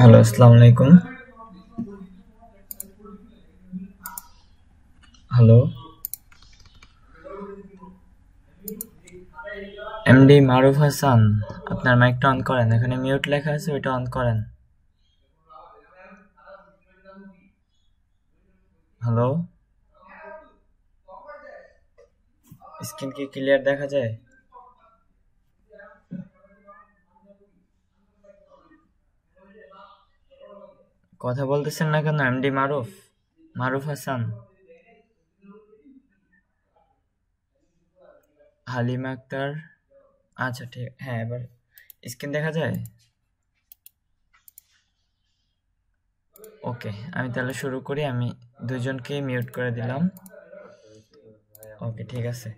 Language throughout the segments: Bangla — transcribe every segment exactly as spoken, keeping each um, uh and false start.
हेलो अस्सलाम वालेकुम। हेलो एमडी मारुफ हासान, আপনার মাইকটা অন করেন। এখানে মিউট লেখা আছে, ওটা অন করেন। हेलो स्क्रीन की क्लियर देखा जाए? कथा बोलते ना क्या एमडी मारुफ मारुफ हासान। हालिमा अख्तर, अच्छा ठीक है। एबार स्क्रीन देखा जाए? ओके आमी ताहले शुरू करी। आमी दुजोनके मिउट करे दिलाम। ओके ठीक आछे।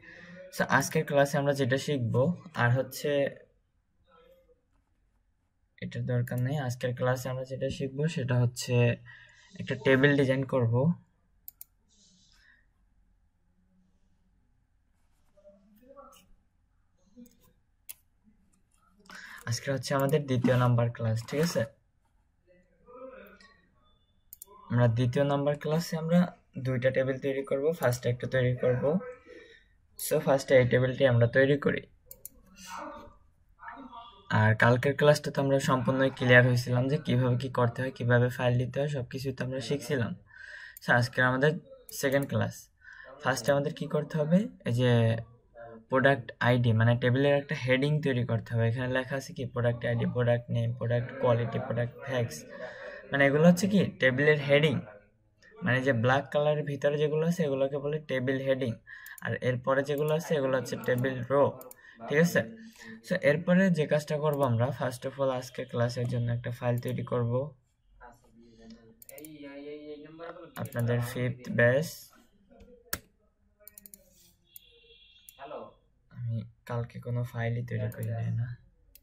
सो आजकेर क्लासे आमरा जेटा शिखबो आर होच्छे एटार दरकार नेই। आजकेर क्लासे आमरा जेटा शिखबो सेटा होच्छे एकटा टेबिल डिजाइन करबो। আজকে হচ্ছে আমাদের দ্বিতীয় নাম্বার ক্লাস, ঠিক আছে? আমরা দ্বিতীয় নাম্বার ক্লাসে আমরা দুইটা টেবিল তৈরি করব। ফার্স্ট একটা তৈরি করব। সো ফার্স্ট এই টেবিলটি আমরা তৈরি করি। আর কালকের ক্লাসটা তো আমরা সম্পূর্ণ ক্লিয়ার হয়েছিলাম যে কিভাবে কি করতে হয়, কিভাবে ফাইল দিতে হয়, সবকিছু তো আমরা শিখছিলাম। সো আজকে আমাদের সেকেন্ড ক্লাস। ফার্স্টে আমাদের কি করতে হবে, এই যে प्रोडक्ट आईडी माने टेबिलेर एक हेडिंग तैरी करते हैं। एखाने लेखा आछे कि product ID, product name, product quality, product fax, माने एगुलो होच्छे कि टेबिलेर हेडिंग, माने जे ब्लैक कलर भितरे जेगुलो आछे एगुलोके बोले टेबिल हेडिंग। और एरपरे जेगुलो आछे एगुलो होच्छे टेबिल रो, ठीक आछे? सो एरपरे जे काजटा करब आमरा फार्स्ट अफ अल आजके क्लासेर जोन्नो एकटा फाइल तैरी करब। आपनादेर फिफ्थ बैच कल के कोनो फाइल ही तैयार कर लेना। ओके এটা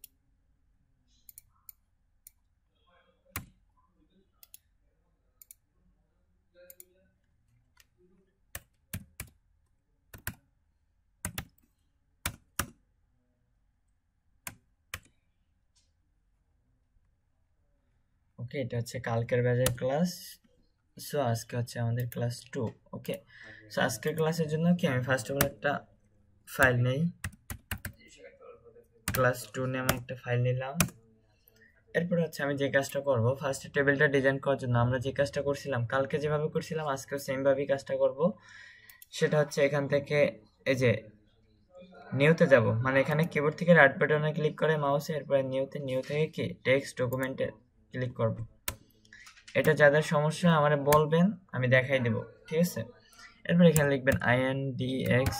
হচ্ছে কালকের ব্যাচের ক্লাস। সো আজকে হচ্ছে আমাদের ক্লাস टू। ओके সো আজকের ক্লাসের জন্য কি আমি ফার্স্ট অফ অল একটা ফাইল নেই। ক্লাস टू নেম একটা ফাইল নিলাম। এরপর হচ্ছে আমি যে কাজটা করব, ফার্স্ট টেবিলটা ডিজাইন করার জন্য আমরা যে কাজটা করছিলাম কালকে যেভাবে করছিলাম আজকেও সেম ভাবে কাজটা করব। সেটা হচ্ছে এখান থেকে এই যে নিউতে যাব, মানে এখানে কিবোর্ড থেকে রাইট বাটনে ক্লিক করে মাউসে এরপর নিউতে, নিউ থেকে কি টেক্সট ডকুমেন্টে ক্লিক করব। এটা যাদের সমস্যা আমারে বলবেন, আমি দেখাই দেব, ঠিক আছে? এরপর এখানে লিখবেন indx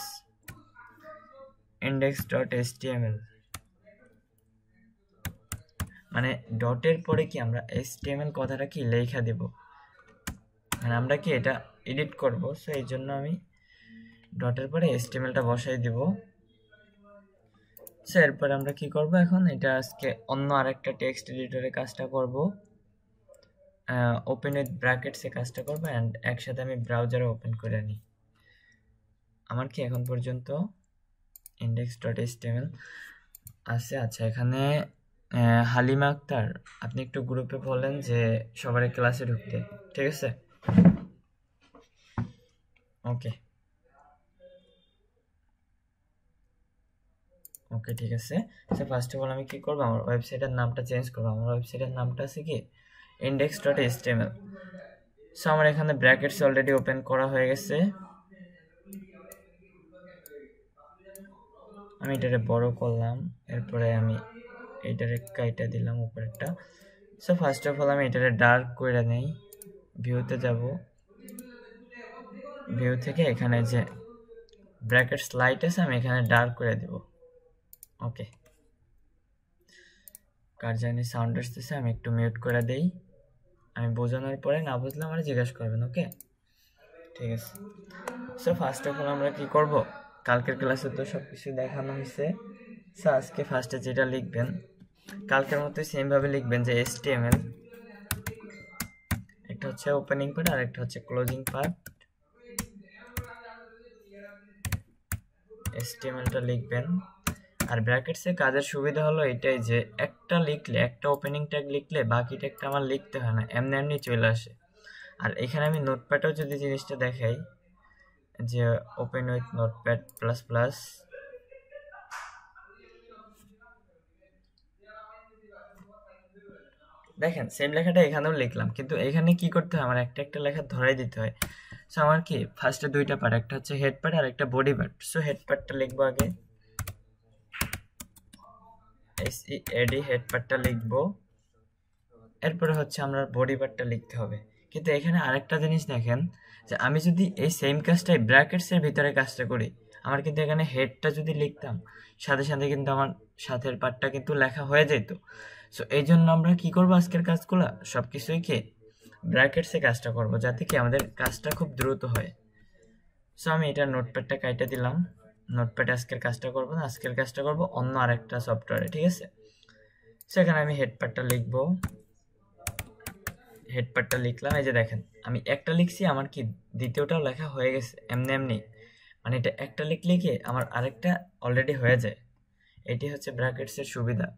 index.html মানে ডটের পরে কি আমরা html কথাটা কি লেখা দেব, মানে আমরা কি এটা এডিট করব। সো এর জন্য আমি ডটের পরে html টা বসাই দেব। সো এরপর আমরা কি করব, এখন এটা আজকে অন্য আরেকটা টেক্সট এডিটরে কাজটা করব। ওপেন উইথ ব্র্যাকেটস এ কাজটা করব। এন্ড একসাথে আমি ব্রাউজারে ওপেন করে নি। আমার কি এখন পর্যন্ত index.html আছে। আচ্ছা এখানে হালিমা আক্তার আপনি একটু গ্রুপে বলেন যে সবারে ক্লাসে ঢুকতে, ঠিক আছে? ওকে ওকে ঠিক আছে। সো ফার্স্ট অফ অল আমি কি করব, আমার ওয়েবসাইটের নামটা চেঞ্জ করব। আমার ওয়েবসাইটের নামটা আছে কি index.html। সো আমার এখানে ব্র্যাকেটস অলরেডি ওপেন করা হয়ে গেছে। আমি এটারে বড় করলাম, এরপরে আমি এটারে কাইটা দিলাম উপরেরটা। সো ফার্স্ট অফ অল আমি এটারে ডার্ক করে নেই। ভিউতে যাব, ভিউ থেকে এখানে যে ব্র্যাকেট স্লাইড আছে আমি এখানে ডার্ক করে দেব। ওকে কার জানি সাউন্ড আসতেছে, আমি একটু মিউট করে দেই। আমি বোঝানোর পরে না বুঝলে আমার জিজ্ঞাসা করবেন, ওকে? ঠিক আছে। সো ফার্স্ট অফ অল আমরা কি করব, কালকের ক্লাসে তো সব কিছু দেখানো হয়েছে। সো আজকে ফার্স্টে যেটা লিখবেন কালকের মতোই সেমভাবে লিখবেন যে html, একটা হচ্ছে ওপেনিং পার্ট আর একটা হচ্ছে ক্লোজিং পার্ট। html টা লিখবেন। और ब्रैकेट्स काजेर सुविधा हलो एटाई जे एकटा लिखले एकटा ओपनिंग टैग लिखले बाकी टैगटा आमार लिखते हय ना एमनि एमनि चले आसे। और एखाने आमि नोटप्याडेओ जोदि जिनिसटा देखाई जे open with notepad plus plus देखें सेम लेखाटा एखानेओ लिखलाम किन्तु एखाने कि करते हय आमार एकटा एकटा लेखा धराई दिते हय। सो आमार कि फार्स्टे दुइटा पार्ट एकटा हच्छे हेड पार्ट और एकटा बडी पार्ट। सो हेड पार्टटा लिखबो आगे S E A D head पार्टटा लिखबो एरपर हच्छे आमरा बडी पार्टटा लिखते हबे। किन्तु एखाने आरेकटा जिनिस देखें जे आमि जोदि एई सेम काजटाई ब्रैकेट्सेर भितरे काजटा करि आमार किन्तु एखाने हेडटा जोदि लिखताम साथे साथे किन्तु आमार साथेर पार्टटा किन्तु लेखा हये जेत। सो ये हमें क्यों करब आजकल काजगुला सबकिछ के ब्रैकेट से काजटा करब जाते कि आमादेर काजटा खूब द्रुत हय। सो आमि एटा नोटप्याडटा काटा दिलाम नोटप्याड आजकल काजटा करब ना आजकल काजटा करब अन्य आरेकटा सफ्टवेयर ठीक आछे। सो एखाने आमि हेडप्याडटा लिखब हेडप्याडटा लिखलाम। एई जे देखें आमि एकटा लिखछि आमार कि द्वितीयटाओ लेखा हये गेछे एमनि एमनि माने एटा एकटा लिखले कि आमार आरेकटा अलरेडी हये जाय। एटी हच्छे ब्रैकेट्सेर सुविधा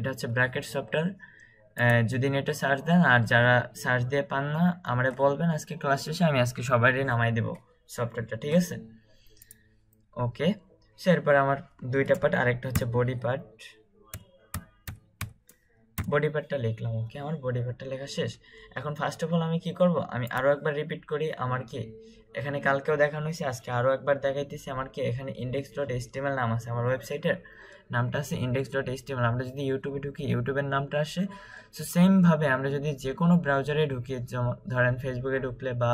এটা হচ্ছে ব্র্যাকেট সফটওয়্যার যদি নেটে সার্চ দেন আর যারা সার্চ দিয়ে পান না আমারে বলবেন আজকে ক্লাস শেষে আমি আজকে সবাইকে নামাই দেব সফটওয়্যারটা ঠিক আছে ওকে। এরপর আমার দুইটা পার্ট আরেকটা হচ্ছে বডি পার্ট বডি পার্টটা লিখলাম ওকে। আমার বডি পার্টটা লেখা শেষ। এখন ফার্স্ট অফ অল আমি কি করব আমি আরো একবার রিপিট করি আমার কি এখানে কালকেও দেখানো হয়েছে আজকে আরো একবার দেখাইতেছি আমার কি এখানে index.html নাম আছে আমার ওয়েবসাইটের নামটা আছে index.html। আমরা যদি ইউটিউবে ঢুকি ইউটিউবের নামটা আসে। সো সেম ভাবে আমরা যদি যে কোনো ব্রাউজারে ঢুকি যেমন ধরেন ফেসবুকে ঢুকলে বা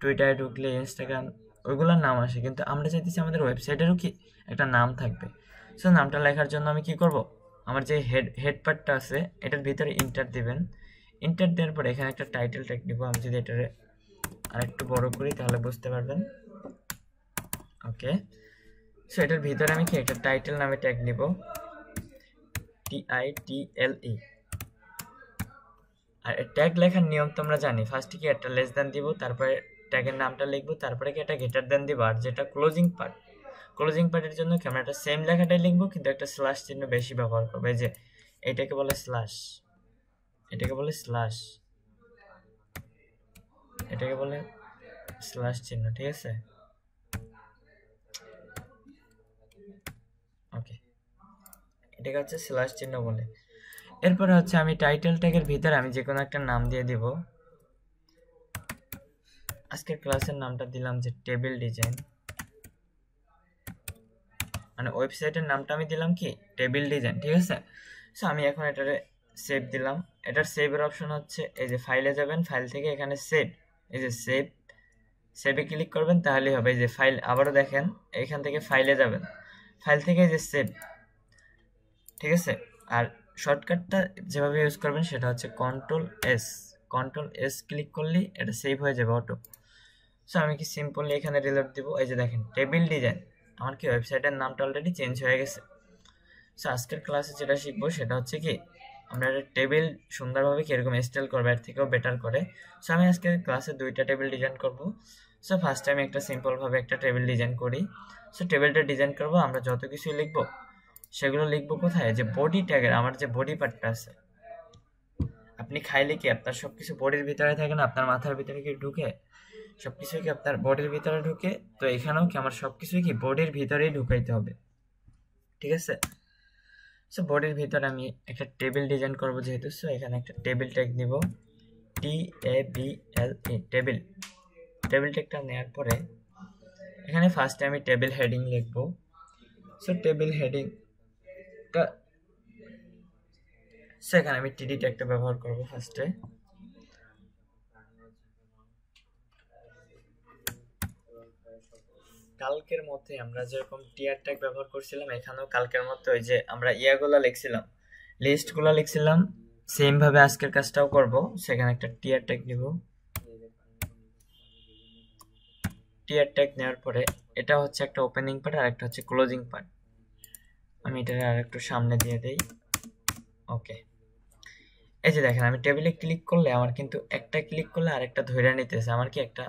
টুইটারে ঢুকলে ইনস্টাগ্রাম ওইগুলোর নাম আসে কিন্তু আমরা চাইতেছি আমাদের ওয়েবসাইটেরও কি একটা নাম থাকবে। সো নামটা লেখার জন্য আমি কি করব আমার যে হেড হেড পার্টটা আছে এটার ভিতরে ইন্টার দিবেন ইন্টার দেওয়ার পরে এখানে একটা টাইটেল ট্যাগ দিব আমি যদি এটারে আরেকটু বড় করি তাহলে বুঝতে পারবেন ওকে। সো এটার ভিতরে আমি কি একটা টাইটেল নামে ট্যাগ নিব T I T L E. R tag লেখার নিয়ম তো আমরা জানি ফার্স্টে কি একটা লেস দ্যান দিব তারপরে ট্যাগের নামটা লিখব তারপরে কি একটা গ্রেটার দ্যান দিব আর যেটা ক্লোজিং পার্ট ক্লোজিং পার্টের জন্য কি আমরা একটা সেম লেখাটাই লিখব কিন্তু একটা স্ল্যাশ চিহ্ন বেশি ব্যবহার করব। এই যে এটাকে বলে স্ল্যাশ এটাকে বলে স্ল্যাশ এটাকে বলে স্ল্যাশ চিহ্ন ঠিক আছে ওকে এটাকে হচ্ছে স্ল্যাশ চিহ্ন বলে। এরপর হচ্ছে আমি টাইটেল ট্যাগের ভিতরে আমি যে কোনো একটা নাম দিয়ে দেব আজকের ক্লাসের নামটা দিলাম যে টেবিল ডিজাইন মানে ওয়েবসাইটের নামটা আমি দিলাম কি টেবিল ডিজাইন ঠিক আছে। সো আমি এখন এটারে সেভ দিলাম এটার সেভের অপশন হচ্ছে এই যে ফাইলে যাবেন ফাইল থেকে এখানে সেভ এই যে সেভ সেভে ক্লিক করবেন তাহলেই হবে। এই যে ফাইল আবারও দেখেন এখান থেকে ফাইলে যাবেন ফাইল থেকে এই যে সেভ ঠিক আছে। আর শর্টকাটটা যেভাবে ইউজ করবেন সেটা হচ্ছে control S control S click করলেই এটা সেভ হয়ে যাবে অটো। সো আমি কি সিম্পলি এখানে রিলোড দিব এই যে দেখেন টেবিল ডিজাইন আমার কি ওয়েবসাইটের নামটা অলরেডি চেঞ্জ হয়ে গেছে। সো আজকের ক্লাসে যেটা শিখবো সেটা হচ্ছে কি আমরা একটা টেবিল সুন্দরভাবে কীরকম স্টাইল করবো এর থেকেও বেটার করে। সো আমি আজকে ক্লাসে দুইটা টেবিল ডিজাইন করবো। সো ফার্স্টে আমি একটা সিম্পলভাবে একটা টেবিল ডিজাইন করি। সো টেবিলটা ডিজাইন করবো আমরা যত কিছুই লিখবো সেগুলো লিখবো কোথায় যে বডি ট্যাগের আমার যে বডি পার্টটা আছে আপনি খাইলে কি আপনার সব কিছু বডির ভিতরে থাকে না আপনার মাথার ভিতরে কি ঢুকে সব কিছুই কি আপনার বডির ভিতরে ঢুকে। তো এখানেও কি আমার সব কিছুই কি বডির ভিতরেই ঢুকাইতে হবে ঠিক আছে। সো বডির ভিতরে আমি একটা টেবিল ডিজাইন করব যেহেতু সো এখানে একটা টেবিল ট্যাগ নিব T A B L E table table ট্যাগটা নেওয়ার পরে এখানে ফার্স্টে আমি টেবিল হেডিং লিখব। সো টেবিল হেডিংটা সো এখানে আমি টিডি ট্যাগটা ব্যবহার করব ফার্স্টে কালকের মধ্যে আমরা যেরকম টিআর ট্যাগ ব্যবহার করছিলাম এখানেও কালকের মতো ওই যে আমরা ইয়াগুলা লিখছিলাম লিস্টগুলো লিখছিলাম সেম ভাবে আজকের কাজটাও করব। সেখানে একটা টিআর ট্যাগ নিব টিআর ট্যাগ নেওয়ার পরে এটা হচ্ছে একটা ওপেনিং পার্ট আর একটা হচ্ছে ক্লোজিং পার্ট আমি এটা আর একটু সামনে দিয়ে দেই ওকে। এই যে দেখেন আমি টেবিলে ক্লিক করলে আমার কিন্তু একটা ক্লিক করলে আরেকটা ধরে নিতেছে আমার কি একটা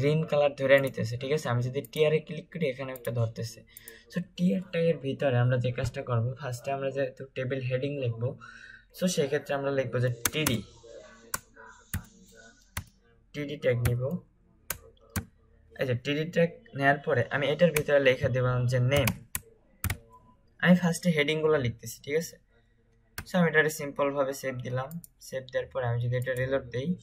ग्रीन कलर धरे नीते ठीक है। आमी जोदि टीआरे क्लिक करी एखाने एकटा धरतेछे। सो टीआरटार भितरे आमरा जे काजटा करब फार्स्टे आमरा जेहेतु टेबिल हेडिंग लिखब सो सेई क्षेत्रे आमरा लिखब जे टीडी टीडी टैग निब। अच्छा टीडी टैग नेওয়ার পরে आमी एटार भितरे लेखा दिलाम जे नेम। आमी फार्स्टे हेडिंगगुलो लिखतेছি ठीक আছে। सो आमी एटारे सिम्पल भावे सेव दिलाम। सेव देওয়ার পরে आमी जोदि एटा रिलोड देई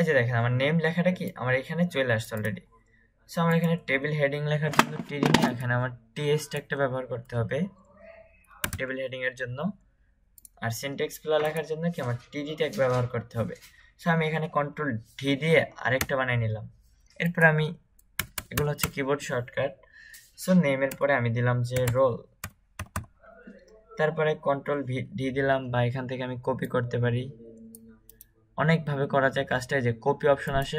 এই যে দেখেন আমার নেম লেখাটা কি আমার এখানে চলে আসছে অলরেডি। সো আমার এখানে টেবিল হেডিং লেখার জন্য টিডি না এখানে আমার টিএস ট্যাগটা ব্যবহার করতে হবে টেবিল হেডিং এর জন্য। আর সিনট্যাক্স গুলো লেখার জন্য কি আমার টিডি ট্যাগ ব্যবহার করতে হবে। সো আমি এখানে কন্ট্রোল ডি দিয়ে আরেকটা বানিয়ে নিলাম। এরপর আমি এগুলো হচ্ছে কিবোর্ড শর্টকাট। সো নেমের পরে আমি দিলাম যে রোল, তারপরে কন্ট্রোল ডি দিলাম বা এখান থেকে আমি কপি করতে পারি अनेक भावे करा जाए काजटाय जे कपि अपशन आसे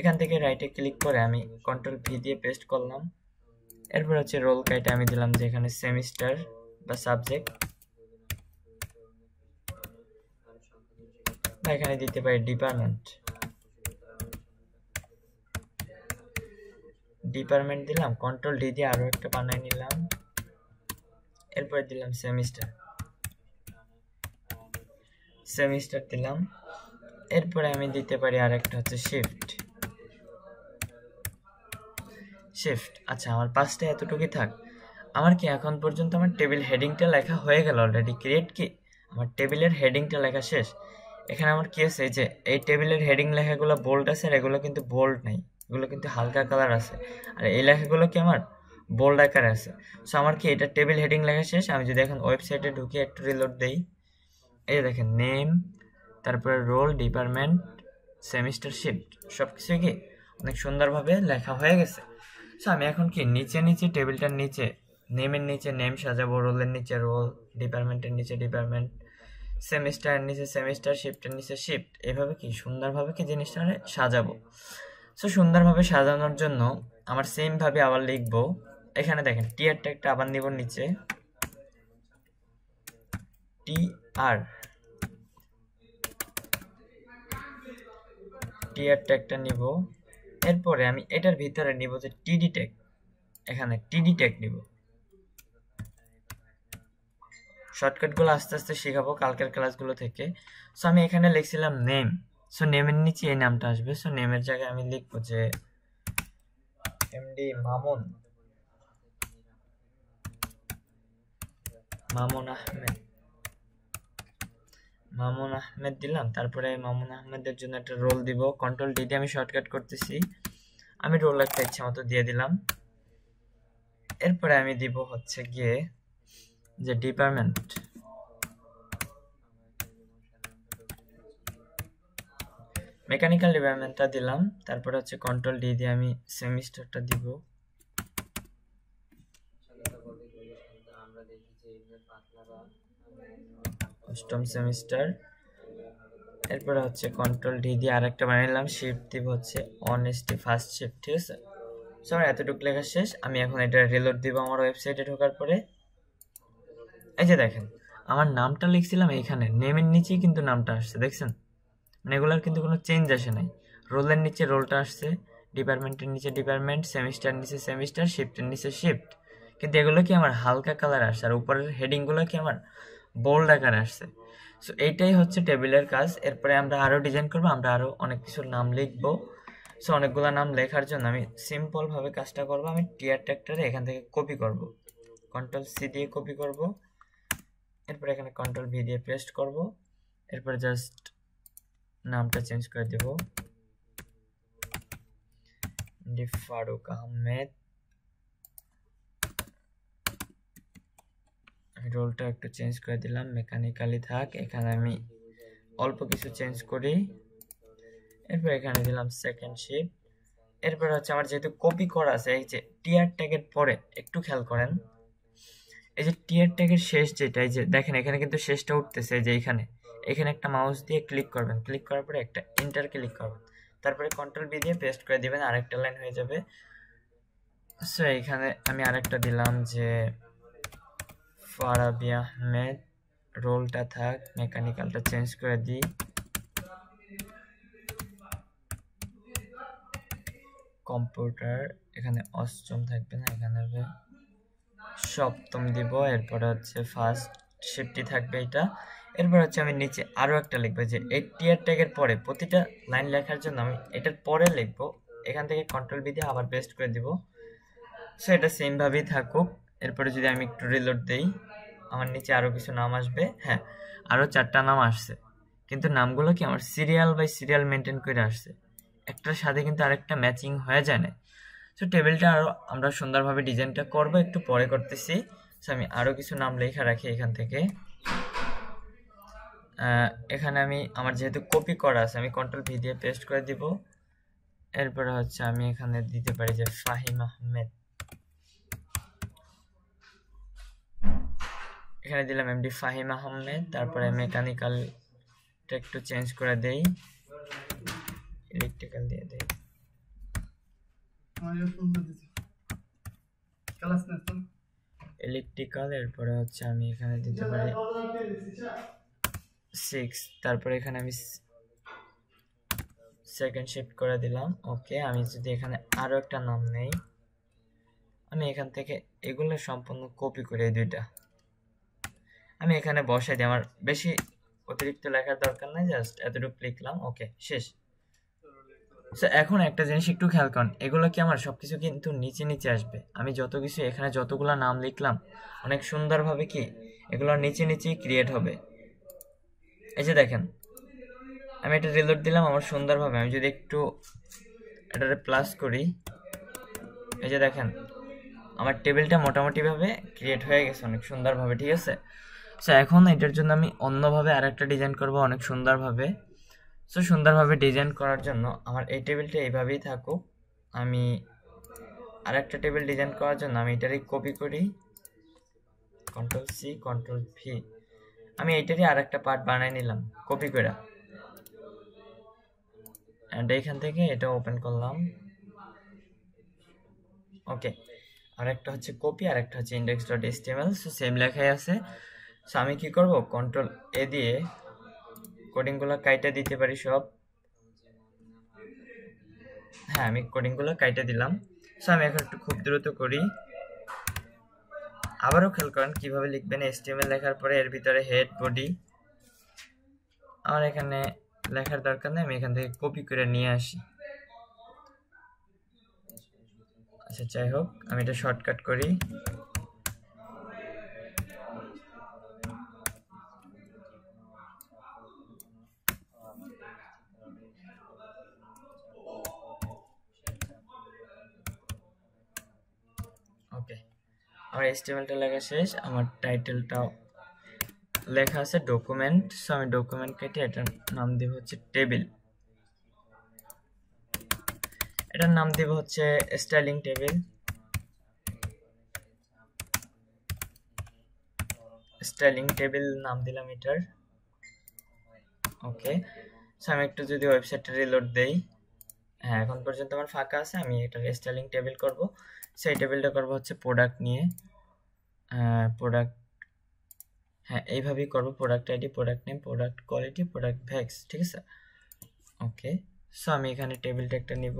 एखान थेके राइटे क्लिक करे आमी कंट्रोल भि दिए पेस्ट करलाम। एरपर हच्छे रोल काइटा आमी दिलाम जे एखाने सेमिस्टार बा सबजेक्ट बा एखाने दिते पारी डिपार्टमेंट डिपार्टमेंट दिलाम कंट्रोल डि दिए आरो एकटा बानाय निलाम। एरपर दिलाम सेमिस्टार सेमिस्टार दिलाम। एरपर आमी दिते पारी आरेकटा होच्छे शिफ्ट शिफ्ट। अच्छा आमार पासटा एतटुकुई थाक। आमार कि एखन पर्यन्त आमार टेबिल हेडिंगटा लेखा हये गेल अलरेडी क्रिएट कि आमार टेबिलेर हेडिंगटा लेखा शेष। एखाने आमार कि आछे जे एई टेबिलेर हेडिंग लेखागुलो बोल्ड आछे एगुलो किन्तु बोल्ड नाइ एगुलो किन्तु हालका कालार आछे आर एई लेखागुलो कि आमार बोल्ड आकारे आछे। सो आमार कि एटा टेबिल हेडिंग लेखा शेष। आमी जोदि एखन वेबसाइटे ढुके एकटु रिलोड देई ये देखें नेम तारपर रोल डिपार्टमेंट सेमिस्टर शिफ्ट सब किस की अनेक सुंदर भावे लेखा हो गए। सो आमी एखन कि नीचे नीचे टेबिलटार नीचे नेमेर नीचे नेम सजाबो रोलेर नीचे रोल डिपार्टमेंटेर नीचे डिपार्टमेंट सेमिस्टार नीचे सेमिस्टार शिफ्टेर नीचे शिफ्ट एइभावे कि सुंदर भावे कि जिनिसटारे सजाबो। सो सुंदर भावे सजानोर जन्य आमार सेम भावे आबार लिखबो एखाने देखें टीआर टैगटा आबार निब नीचे टी आर टीआर टैगटा निब। एरपर आमी एटार भितरे निब जे टीडी टैग एखाने टीडी टैग निब। शर्टकाटगुलो आस्ते आस्ते शेखाबो कालकेर क्लासगुलो थेके। सो आमी एखाने लिखछिलाम नेम। सो नेमेर निचे एई नामटा आसबे। सो नेमेर जायगाय आमी लिखब जे एमडी मामुन मामुन आहमेद मामुन आहमेद दिलाम। तारপরে मामुन आहमेদের জন্য একটা রোল দিব কন্ট্রোল ডি দিয়ে আমি শর্টকাট করতেছি আমি রোল একটা ইচ্ছামতো দিয়ে দিলাম। এরপরে আমি দিব হচ্ছে গিয়ে যে ডিপার্টমেন্ট মেকানিক্যাল ডিপার্টমেন্টটা দিলাম। তারপরে হচ্ছে কন্ট্রোল ডি দিয়ে আমি সেমিস্টারটা দিব। अष्टम सेमिस्टार एरपर हच्छे कंट्रोल डी दिए आरेकटा बानिये निलाम शिफ्ट दिब हच्छे ऑनेस्टी फार्स्ट शिफ्ट ठीक आछे। सो आमार एतटुकु लेखा शेष। आमी एखन एटा रिलोड दिब आमार वेबसाइटे ढोकार परे एई जे देखें आमार नामटा लिखछिलाम एखाने नेमेर निचेই किन्तु नामटा आसছে দেখছেন মানে এগুলার কিন্তু কোনো চেঞ্জ আসে নাই। রোলের নিচে রোলটা আসছে ডিপার্টমেন্টের নিচে ডিপার্টমেন্ট সেমিস্টার নিচে সেমিস্টার শিফটের নিচে শিফট কিন্তু এগুলো কি আমার হালকা কালার আসছে আর উপরের হেডিংগুলো কি আমার बोल्ड आकार आसছে। सो এইটাই হচ্ছে টেবিলের কাজ। এরপরে আমরা আরো ডিজাইন করব আমরা আরো অনেক কিছুর নাম লিখব। সো অনেকগুলা নাম লেখার জন্য আমি সিম্পল ভাবে কাজটা করব। আমি টিআর ট্যাগটারে এখান থেকে কপি করব কন্ট্রোল সি দিয়ে কপি করব এরপর এখানে কন্ট্রোল ভি দিয়ে পেস্ট করব। এরপর জাস্ট নামটা চেঞ্জ করে দেব ডি ফারুক আহমেদ। रोलटा एक चेन्ज कर दिलाम मेकानिकाली थाक एखाने आमी अल्प किछु चेन्ज करी। एरपर एखाने दिलाम सेकेंड शिफ्ट। एरपर हच्छे आमार जेहेतु कपि करा आछे एई जे टीआर टैगेर परे एकटु खेयाल करेन एई जे टीआर टैगेर शेष जेटा एई जे देखेन एखाने किन्तु शेषटा उठतेछे एई जे एखाने एखाने एकटा माउस दिए क्लिक करबेन क्लिक करार परे एकटा एंटार क्लिक करबेन तारपरे कंट्रोल बी दिए पेस्ट करे दिबेन आरेकटा लाइन हये जाबे। सो एखाने आमी आरेकटा दिलाम जे फाराबी आहमेद रोलटा थाक मेकानिकलटा चेंज करे दी কম্পিউটার এখানে অষ্টম থাকবে না এখানে হবে সপ্তম দিব এরপর হচ্ছে ফার্স্ট শিফটটি থাকবে এটা এরপর হচ্ছে আমি নিচে আরো একটা লিখব যে এক টিয়ার ট্যাগের পরে প্রতিটা লাইন লেখার জন্য আমি এটার পরে লিখব এখান থেকে কন্ট্রোল বি দিয়ে আবার পেস্ট করে দিব সো এটা সেম ভাবেই থাকুক এরপর যদি আমি একটু রিলোড দেই আমার নিচে আরো কিছু নাম আসবে হ্যাঁ আরো চারটা নাম আসছে কিন্তু নামগুলো কি আমার সিরিয়াল বাই সিরিয়াল মেইনটেইন করে আসছে একটার সাথে কিন্তু আরেকটা ম্যাচিং হয়ে যায় না সো টেবিলটা আরো আমরা সুন্দরভাবে ডিজাইনটা করব একটু পরে করতেছি সো আমি আরো কিছু নাম লেখা রাখি এখান থেকে এখানে আমি আমার যেহেতু কপি করা আছে আমি কন্ট্রোল ভি দিয়ে পেস্ট করে দিব এরপর হচ্ছে আমি এখানে দিতে পারি যে ফাহিম আহমেদ এখানে দিলাম এমডি ফাহিম আহমেদ তারপরে মেকানিক্যাল একটু চেঞ্জ করে দেই ইলেকট্রিক্যাল দিয়ে দেই আমি সুন্দর দিছি ক্লাস না তো ইলেকট্রিক্যাল এরপরে হচ্ছে আমি এখানে দিতে পারি six তারপরে এখানে আমি সেকেন্ড শিফট করে দিলাম ওকে আমি যদি এখানে আরো একটা নাম নেই আমি এখান থেকে এগুলো সম্পূর্ণ কপি করে এই দুইটা আমি এখানে বসাই দিই আমার বেশি অতিরিক্ত লেখার দরকার নাই জাস্ট এতটুকু লিখলাম ওকে শেষ সো এখন একটা জিনিস একটু খেয়াল করুন এগুলো কি আমার সবকিছু কিন্তু নিচে নিচে আসবে আমি যত কিছু এখানে যতগুলো নাম লিখলাম অনেক সুন্দরভাবে কি এগুলো নিচে নিচেই ক্রিয়েট হবে এই যে দেখেন আমি এটা রিলোড দিলাম আমার সুন্দরভাবে আমি যদি একটু এটারে প্লাস করি এই যে দেখেন আমার টেবিলটা মোটামুটি ভাবে ক্রিয়েট হয়ে গেছে অনেক সুন্দরভাবে ঠিক আছে সো এখন এটার জন্য আমি অন্যভাবে আরেকটা ডিজাইন করব অনেক সুন্দরভাবে সো সুন্দরভাবে ডিজাইন করার জন্য আমার এই টেবিলটা এইভাবেই থাকুক আমি আরেকটা টেবিল ডিজাইন করার জন্য আমি এটারই কপি করি কন্ট্রোল সি কন্ট্রোল ভি আমি এটারই আরেকটা পার্ট বানাই নিলাম কপি করে এন্ড এইখান থেকে এটা ওপেন করলাম ওকে আরেকটা হচ্ছে কপি আরেকটা হচ্ছে index.html সো সেম লেখাই আছে সো আমি কি করব কন্ট্রোল এ দিয়ে কোডিংগুলো কাইটা দিতে পারি সব হ্যাঁ আমি কোডিংগুলো কাইটা দিলাম সো আমি এখন একটু খুব দ্রুত করি আবারও খেয়াল করেন কিভাবে লিখবেন html লেখার পরে এর ভিতরে হেড বডি আমার এখানে লেখার দরকার নেই আমি এখান থেকে কপি করে নিয়ে আসি আচ্ছা যাই হোক আমি এটা শর্টকাট করি আমার এইচটিএমএলটা লেখা শেষ আমার টাইটেলটাও লেখা আছে ডকুমেন্ট সো আমি ডকুমেন্ট কেটে এটার নাম দেব হচ্ছে টেবিল এটার নাম দেব হচ্ছে স্টাইলিং টেবিল স্টাইলিং টেবিল নাম দিলাম এটার ওকে সো আমি একটু যদি ওয়েবসাইটটা রিলোড দেই হ্যাঁ এখন পর্যন্ত আমার ফাঁকা আছে আমি এটা স্টাইলিং টেবিল করব সেই টেবিলটা করব হচ্ছে প্রোডাক্ট নিয়ে প্রোডাক্ট হ্যাঁ এইভাবেই করব product ID product name product quality product Vax ঠিক আছে ওকে সো আমি এখানে টেবিলটা একটা নিব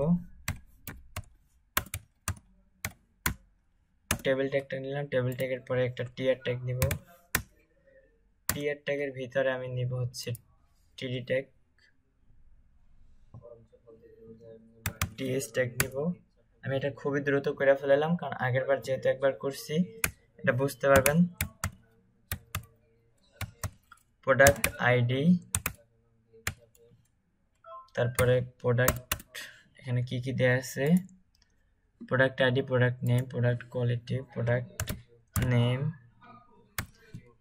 টেবিলটা একটা নিলাম টেবিল ট্যাগের পরে একটা টিয়ার ট্যাগ নিব টিয়ার ট্যাগের ভিতরে আমি নিব হচ্ছে টিডি ট্যাগ টিএস ট্যাগ নিব আমি এটা খুবই দ্রুত করে ফেলালাম কারণ আগেরবার যেহেতু একবার করছি এটা বুঝতে পারবেন প্রোডাক্ট আইডি তারপরে প্রোডাক্ট এখানে কি কি দেয়া আছে product ID product name product quality product name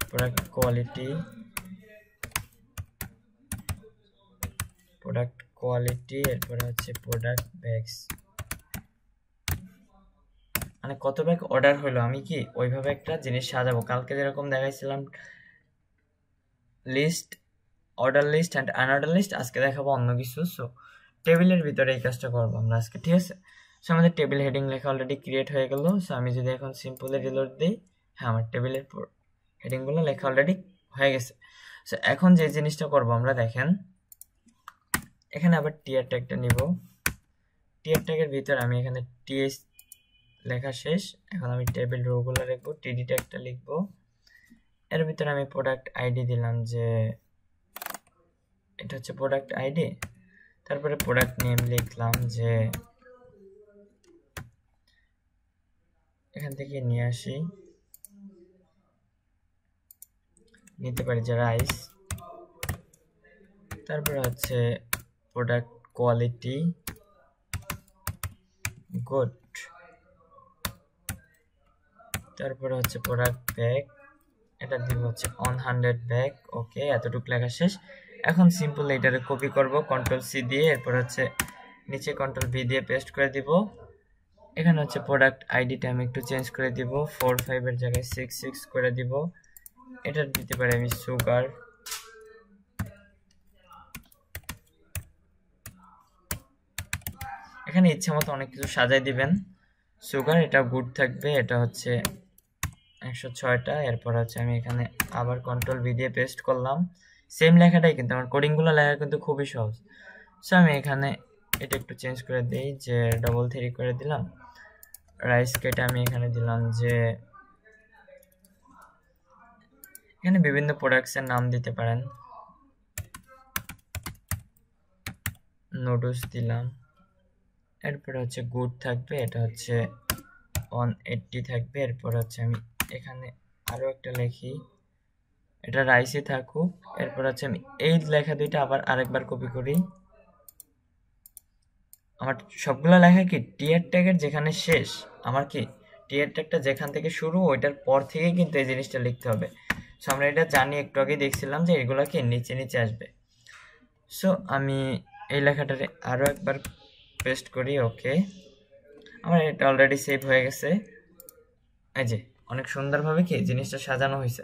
product quality product quality এরপর হচ্ছে প্রোডাক্ট ব্যাগস মানে কত ব্যাগ অর্ডার হলো আমি কি ওইভাবে একটা জিনিস সাজাবো কালকে যেরকম দেখাইছিলাম list order list and unorder list আজকে দেখাবো অন্য কিছু সো টেবিলের ভিতরে এই কাজটা করব আমরা আজকে ঠিক আছে সো আমাদের টেবিল হেডিং লেখা অলরেডি ক্রিয়েট হয়ে গেল সো আমি যদি এখন সিম্পলি রিলোড দিই হ্যাঁ আমার টেবিলের হেডিংগুলো লেখা অলরেডি হয়ে গেছে সো এখন যে জিনিসটা করব আমরা দেখেন এখানে আবার টিয়ার ট্যাগটা নিব টিএফ ট্যাগের ভিতর আমি এখানে টিএস লেখা শেষ। এখন আমি টেবিল রোগুলো লিখব, টিডি ট্যাগটা লিখব। এর ভিতর আমি প্রোডাক্ট আইডি দিলাম, যে এটা হচ্ছে প্রোডাক্ট আইডি। তারপরে প্রোডাক্ট নেম লিখলাম, যে এখান থেকে নিয়ে আসি, নিতে পারি যে রাইস। তারপরে হচ্ছে প্রোডাক্ট কোয়ালিটি গুড। তারপরে হচ্ছে প্রোডাক্ট ব্যাগ, এটা দিব হচ্ছে অন হান্ড্রেড ব্যাগ। ওকে, এতটুকু লেখা শেষ। এখন সিম্পল এটারে কপি করব কন্ট্রোল সি দিয়ে, এরপর হচ্ছে নিচে কন্ট্রোল ভি দিয়ে পেস্ট করে দিব। এখানে হচ্ছে প্রোডাক্ট আইডিটা আমি একটু চেঞ্জ করে দিব, ফোর ফাইভের জায়গায় সিক্স সিক্স করে দিব। এটা দিতে পারি আমি সুগার। এখানে ইচ্ছা মতো অনেক কিছু সাজাই দিবেন। সুগার এটা গুড থাকবে, এটা হচ্ছে একশো ছয়টা। এরপর হচ্ছে আমি এখানে আবার কন্ট্রোল ভি দিয়ে পেস্ট করলাম সেম লেখাটাই, কিন্তু আমার কোডিংগুলো লেখা কিন্তু খুবই সহজ। সো আমি এখানে এটা একটু চেঞ্জ করে দিই, যে ডবল থ্রি করে দিলাম। রাইস কেটে আমি এখানে দিলাম যে, এখানে বিভিন্ন প্রোডাক্টসের নাম দিতে পারেন। নুডলস দিলাম। এরপরে হচ্ছে গুড থাকবে, এটা হচ্ছে ওয়ান এইট্টি থাকবে। এরপর হচ্ছে আমি এখানে আরও একটা লিখি, এটা রাইসে থাকুক। এরপর হচ্ছে আমি এই লেখা দুইটা আবার আরেকবার কপি করি। আমার সবগুলো লেখা কি টিয়ার ট্যাগের যেখানে শেষ, আমার কি টিয়ার ট্যাগটা যেখান থেকে শুরু ওইটার পর থেকেই কিন্তু এই জিনিসটা লিখতে হবে। সো আমরা এটা জানি, একটু আগে দেখছিলাম যে এগুলো কি নিচে নিচে আসবে। সো আমি এই লেখাটারে আরও একবার পেস্ট করি। ওকে, আমার এটা অলরেডি সেভ হয়ে গেছে। এই যে অনেক সুন্দরভাবে কি জিনিসটা সাজানো হয়েছে।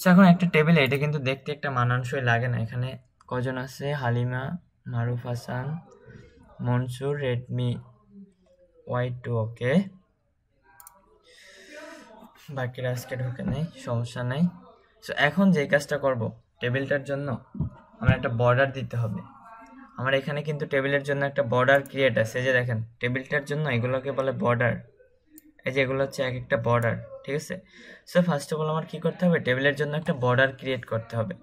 সো এখন একটা টেবিলে এটা কিন্তু দেখতে একটা মানানসই লাগে না। এখানে কজন আছে? Halima, Maruf Hasan, Mansur, Redmi Y two. Okay, বাকিরা আজকে ঢুকে নেই, সমস্যা নেই। সো এখন যে কাজটা করব, টেবিলটার জন্য আমার একটা বর্ডার দিতে হবে। আমার এখানে কিন্তু টেবিলের জন্য একটা বর্ডার ক্রিয়েট আছে, যে দেখেন টেবিলটার জন্য এগুলোকে বলে বর্ডার। এই যে এগুলো হচ্ছে এক একটা বর্ডার, ঠিক আছে। সো ফার্স্ট অফ অল আমার কী করতে হবে, টেবিলের জন্য একটা বর্ডার ক্রিয়েট করতে হবে।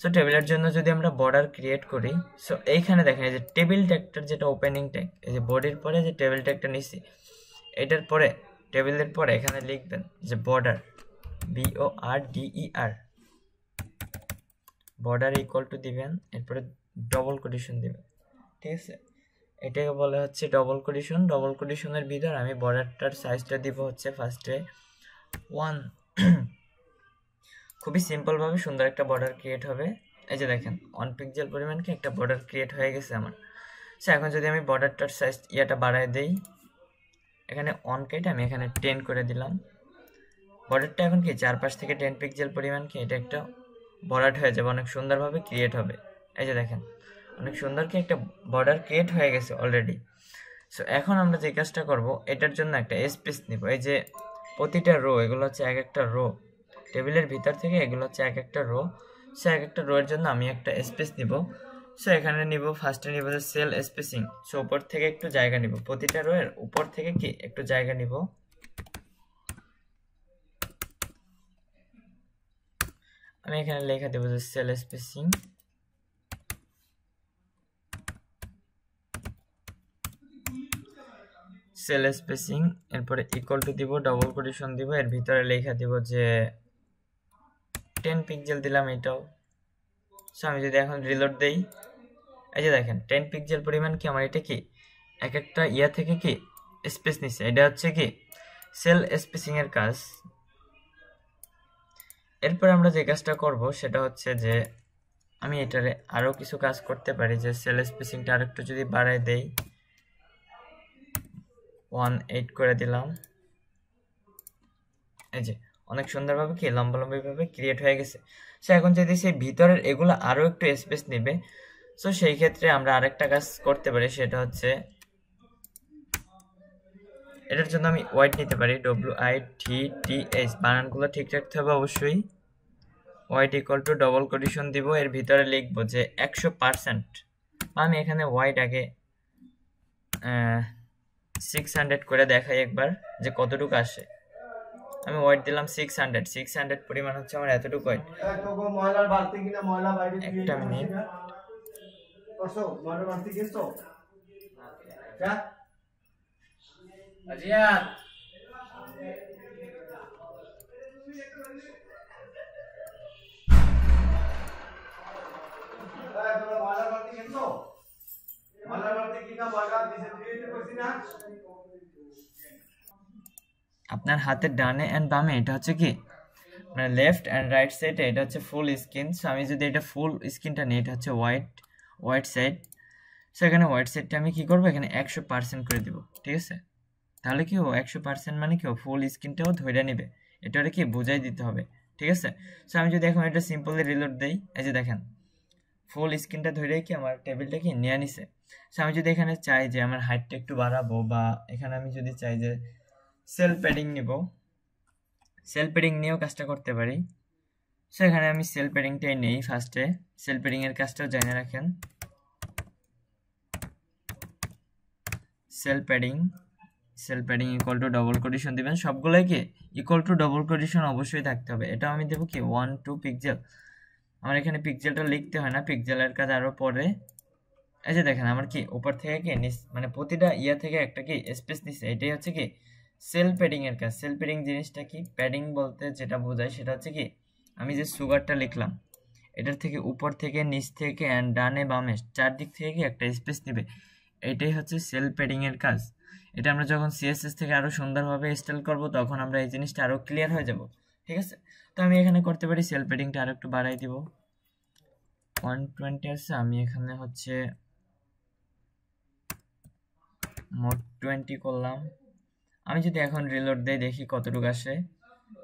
সো টেবিলের জন্য যদি আমরা বর্ডার ক্রিয়েট করি, সো এইখানে দেখেন এই যে টেবিল ট্যাগটার যেটা ওপেনিং ট্যাগ, এই যে বডির পরে যে টেবিল ট্যাগটা নিচ্ছি, এটার পরে টেবিলের পরে এখানে লিখবেন যে border, B O R D E R, border equal to দিবেন। এরপরে ডবল কোটেশন দিবেন, ঠিক আছে। এটাকে বলা হচ্ছে ডবল কোটেশন। ডবল কোটেশনের ভিতর আমি বর্ডারটার সাইজটা দিব হচ্ছে ফার্স্টে ওয়ান। খুবই সিম্পলভাবে সুন্দর একটা বর্ডার ক্রিয়েট হবে। এই যে দেখেন ওয়ান পিক্সেল পরিমাণ কি একটা বর্ডার ক্রিয়েট হয়ে গেছে আমার। সো এখন যদি আমি বর্ডারটার সাইজ ইয়াটা বাড়ায় দিই, এখানে ওয়ান কেটে আমি এখানে টেন করে দিলাম। বর্ডারটা এখন কি চারপাশ থেকে টেন পিক্সেল পরিমাণ কি এটা একটা বর্ডার হয়ে যাবে, অনেক সুন্দরভাবে ক্রিয়েট হবে। এই যে দেখেন অনেক সুন্দর কি একটা বর্ডার ক্রিয়েট হয়ে গেছে অলরেডি। সো এখন আমরা যে কাজটা করব, এটার জন্য একটা স্পেস নিব। এই যে প্রতিটা রো, এগুলো হচ্ছে এক একটা রো, টেবিলের ভিতর থেকে এগুলো হচ্ছে এক একটা রো। সো এক একটা রো এর জন্য আমি একটা স্পেস নিব। সো এখানে নিব, ফার্স্টে নিব যে সেল স্পেসিং। সো উপর থেকে একটু জায়গা নিব, প্রতিটা রো এর উপর থেকে কি একটু জায়গা নিব। আমি এখানে লেখা দেব যে সেল স্পেসিং। সেল স্পেসিং এরপরে ইকুয়াল টু দিব, ডবল কোটেশন দিব। এর ভিতরে লেখা দিব যে টেন পিক্সেল দিলাম এটাও। সো আমি যদি এখন রিলোড দেই, এই যে দেখেন টেন পিক্সেল পরিমাণ কি আমার এটা কি এক একটা ইয়া থেকে কি স্পেস নিচ্ছে। এটা হচ্ছে কি সেল স্পেসিংয়ের কাজ। এরপর আমরা যে কাজটা করব সেটা হচ্ছে যে আমি এটারে আরও কিছু কাজ করতে পারি, যে সেল স্পেসিংটা আরেকটু যদি বাড়ায় দেই, ওয়ান এইট করে দিলাম। এই যে অনেক সুন্দরভাবে কি লম্বা লম্বিভাবে ক্রিয়েট হয়ে গেছে। সো এখন যদি সেই ভিতরের এগুলো আরও একটু স্পেস নেবে, সো সেই ক্ষেত্রে আমরা আরেকটা কাজ করতে পারি, সেটা হচ্ছে এটার জন্য আমি ওয়াইড নিতে পারি, W I T T H. বানানগুলো ঠিক রাখতে হবে অবশ্যই। Wide equal to double quotation দিব, এর ভিতরে লিখবো যে একশো পার্সেন্ট। আমি এখানে ওয়াইড আগে सिक्स हंड्रेड कर देखाई एक बार जो कतटुक आसे हमें वेट दिलाम सिक्स हंड्रेड सिक्स हंड्रेड परिमाण होच्छे आमार एतटुक वेट एक मिनट परसो मॉडल बांधते किसो क्या अजियात আপনার হাতের ডানে এন্ড বামে এটা হচ্ছে কি মানে লেফট এন্ড রাইট সাইডে এটা হচ্ছে ফুল স্ক্রিন। সো আমি যদি এটা ফুল স্ক্রিনটা নেই এটা হচ্ছে হোয়াইট হোয়াইট সাইড। সো এখানে হোয়াইট সাইডটা আমি কি করব এখানে একশো পার্সেন্ট করে দিব। ঠিক আছে তাহলে কি ও একশো পার্সেন্ট মানে কি ও ফুল স্ক্রিনটাও ধরে নেবে এটা আর কি বুঝাই দিতে হবে। ঠিক আছে সো আমি যদি এখন এটা সিম্পলি রিলোড দেই এই যে দেখেন ফুল স্ক্রিনটা ধরে কি আমার টেবিলটা কি নিয়ে নিছে। সো আমি যদি এখানে চাই যে আমার হাইটটা একটু বাড়াবো বা এখানে আমি যদি চাই যে সেল প্যাডিং নিব সেল প্যাডিং নিয়েও কাজটা করতে পারি। সো এখানে আমি সেল প্যাডিংটাই নেই ফার্স্টে সেল প্যাডিং এর কাজটাও জানিয়ে রাখেন cell padding cell padding equal to double quotation দিবেন সবগুলোই কি ইকুয়াল টু ডবল কোটেশন অবশ্যই থাকতে হবে। এটাও আমি দেবো কি ওয়ান টু পিক্সেল আমার এখানে পিক্সেলটা লিখতে হয় না পিক্সেলের কাজ আরও পরে। এই যে দেখেন আমার কি উপর থেকে কি মানে প্রতিটা ইয়া থেকে একটা কি স্পেস নিচ্ছে এটাই হচ্ছে কি সেল প্যাডিং এর কাজ। সেল প্যাডিং জিনিসটা কি প্যাডিং বলতে যেটা বোঝায় সেটা হচ্ছে কি আমি যে সুগারটা লিখলাম এটার থেকে উপর থেকে নিচ থেকে অ্যান্ড ডানে বামে চারদিক থেকে কি একটা স্পেস নেবে এটাই হচ্ছে সেল প্যাডিং এর কাজ। এটা আমরা যখন সিএসএস থেকে আরও সুন্দরভাবে ইনস্টল করব তখন আমরা এই জিনিসটা আরও ক্লিয়ার হয়ে যাব। ঠিক আছে তো আমি এখানে করতে পারি সেল প্যাডিংটা আরও একটু বাড়াই দিব ওয়ান টোয়েন্টি আছে আমি এখানে হচ্ছে মোট টোয়েন্টি করলাম। আমি যদি এখন রিলোড দেই দেখি কতটুকু আসে।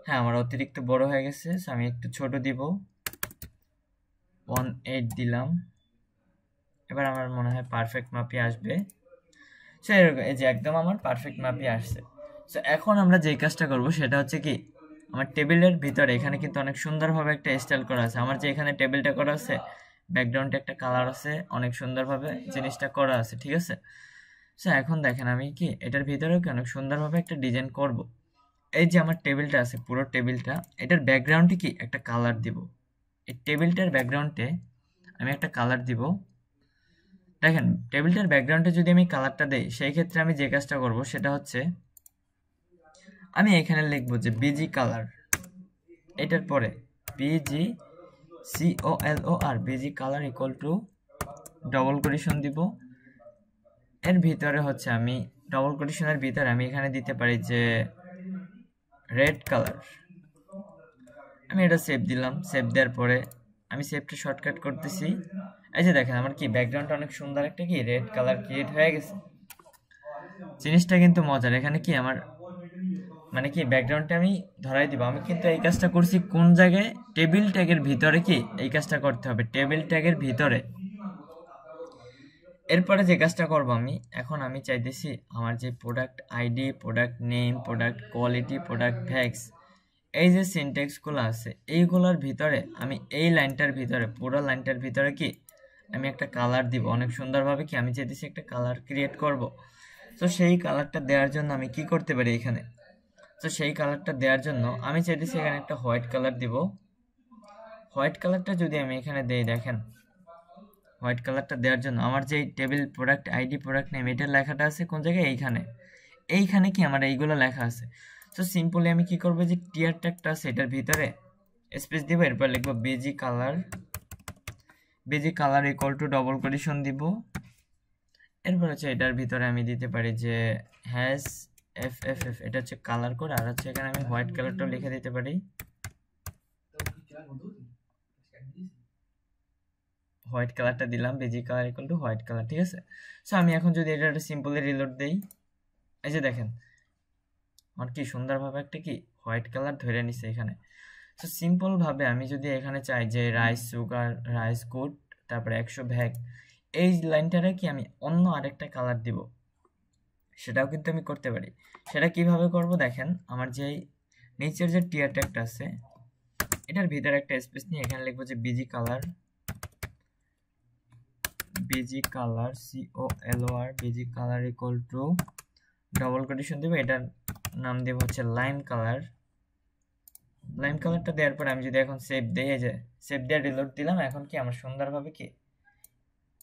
হ্যাঁ আমার অতিরিক্ত বড় হয়ে গেছে সো আমি একটু ছোট দিব ওয়ান এইট দিলাম এবার আমার মনে হয় পারফেক্ট মাপই আসবে। সো এরকম এই যে একদম আমার পারফেক্ট মাপই আসছে। সো এখন আমরা যে কাজটা করব সেটা হচ্ছে কি আমার টেবিলের ভিতরে এখানে কিন্তু অনেক সুন্দরভাবে একটা স্টাইল করা আছে আমার যে এখানে টেবিলটা করা আছে ব্যাকগ্রাউন্ডে একটা কালার আছে অনেক সুন্দরভাবে জিনিসটা করা আছে। ঠিক আছে সো এখন দেখেন আমি কি এটার ভিতরেও কি অনেক সুন্দরভাবে একটা ডিজাইন করব। এই যে আমার টেবিলটা আছে পুরো টেবিলটা এটার ব্যাকগ্রাউন্ডে কি একটা কালার দিব এই টেবিলটার ব্যাকগ্রাউন্ডে আমি একটা কালার দিব। দেখেন টেবিলটার ব্যাকগ্রাউন্ডে যদি আমি কালারটা দেই সেই ক্ষেত্রে আমি যে কাজটা করব সেটা হচ্ছে আমি এখানে লিখব যে বিজি কালার এটার পরে BG C O L O R BG colour equal to double quotation দিব এর ভিতরে হচ্ছে আমি ডবল কোটেশনের ভিতরে আমি এখানে দিতে পারি যে রেড কালার আমি এটা সেভ দিলাম। সেভ দেওয়ার পরে আমি সেভটা শর্টকাট করতেছি এই যে দেখেন আমার কি ব্যাকগ্রাউন্ডটা অনেক সুন্দর একটা কি রেড কালার ক্রিয়েট হয়ে গেছে। জিনিসটা কিন্তু মজার এখানে কি আমার মানে কি ব্যাকগ্রাউন্ডটা আমি ধরাই দিব আমি কিন্তু এই কাজটা করছি কোন জায়গায় টেবিল ট্যাগের ভিতরে কি এই কাজটা করতে হবে টেবিল ট্যাগের ভিতরে। এরপরে যে কাজটা করব আমি এখন আমি চাইতেছি আমার যে product ID product name product quality product tags এই যে সিনট্যাক্সগুলো আছে এইগুলোর ভিতরে আমি এই লাইনটার ভিতরে পুরো লাইনটার ভিতরে কি আমি একটা কালার দিব অনেক সুন্দরভাবে কি আমি চাইতেছি একটা কালার ক্রিয়েট করব। তো সেই কালারটা দেওয়ার জন্য আমি কি করতে পারি এখানে তো সেই কালারটা দেওয়ার জন্য আমি চাইতেছি এখানে একটা হোয়াইট কালার দিব। হোয়াইট কালারটা যদি আমি এখানে দেই দেখেন হোয়াইট কালারটা দেওয়ার জন্য আমার যে table product ID product name এটার লেখাটা আছে কোন জায়গায় এইখানে এইখানে কি আমার এইগুলো লেখা আছে। তো সিম্পলি আমি কি করব যে টিয়ার ট্যাগটা আছে এটার ভিতরে স্পেস দিব এরপর লিখব BG colour BG colour equal to double quotation দিব এরপর হচ্ছে এটার ভিতরে আমি দিতে পারি যে হ্যাশ এফ এফ এফ এটা হচ্ছে কালার কোড আর হচ্ছে এখানে আমি হোয়াইট কালারটাও লিখে দিতে পারি হোয়াইট কালারটা দিলাম BG colour equal to white colour. ঠিক আছে সো আমি এখন যদি এটা একটা সিম্পলি রিলোড দেই এই যে দেখেন আমার কি সুন্দরভাবে একটা কি হোয়াইট কালার ধরে নিছে এখানে। সো সিম্পলভাবে আমি যদি এখানে চাই যে রাইস সুগার রাইস কোড তারপরে একশো ভ্যাগ এই লাইনটারে কি আমি অন্য আরেকটা কালার দিব সেটাও কিন্তু আমি করতে পারি। সেটা কিভাবে করব দেখেন আমার যে নিচের যে টিয়ার ট্যাগটা আছে এটার ভিতরে একটা স্পেস নিয়ে এখানে লিখবো যে বিজি কালার बेजी colour C O L O R बेजी colour equal to double quotation देव एटार नाम देव होच्छे लाइम कलर। लाइम कलरटा देওয়ার পর আমি যদি এখন সেভ দেই, এই যে সেভ দিয়ে রিলোড দিলাম, এখন কি আমার সুন্দরভাবে কি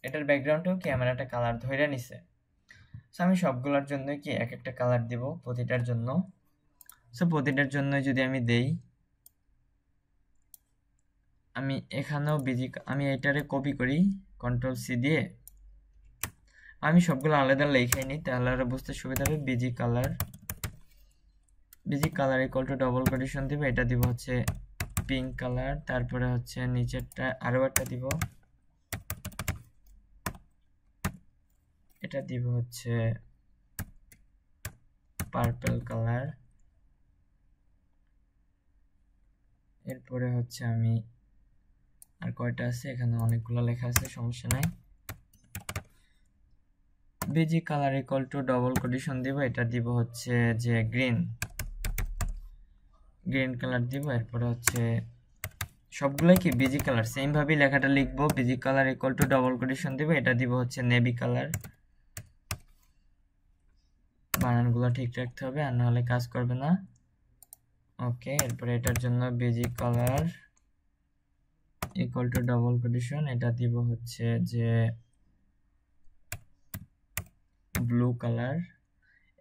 এটার ব্যাকগ্রাউন্ডেও কি আমার একটা কালার ধরে নিছে। সো আমি সবগুলোর জন্য কি এক একটা কালার দেব প্রতিটার জন্য। সো প্রতিটার জন্য যদি আমি দেই, আমি এখানেও বেজি আমি এটারে কপি করি কন্ট্রোল সি দিয়ে, আমি সবগুলো আলাদা লিখে নিই তাহলে আর বুঝতে সুবিধা হবে। BG colour basic colour equal to double quotation দিব, এটা দিব হচ্ছে পিঙ্ক কালার, তারপরে হচ্ছে নিচেরটা আরো একটা দিব, এটা দিব হচ্ছে পার্পল কালার। এরপরে হচ্ছে আমি আর কয়টা আছে, এখানে অনেকগুলো লেখা আছে সমস্যা নাই। Basic colour equal to double quotation দিব, এটা দিব হচ্ছে যে গ্রিন ग्रीन कलर দিব। এরপর হচ্ছে সবগুলাই কি বেজি কালার সেম ভাবে লেখাটা লিখবো। BG colour equal to double quotation দিব, এটা দিব হচ্ছে নেভি কালার। বানানগুলো ঠিক রাখতে হবে আর না হলে কাজ করবে না। ওকে, এরপর এটার জন্য BG colour equal to double quotation এটা দিব হচ্ছে যে ব্লু কালার।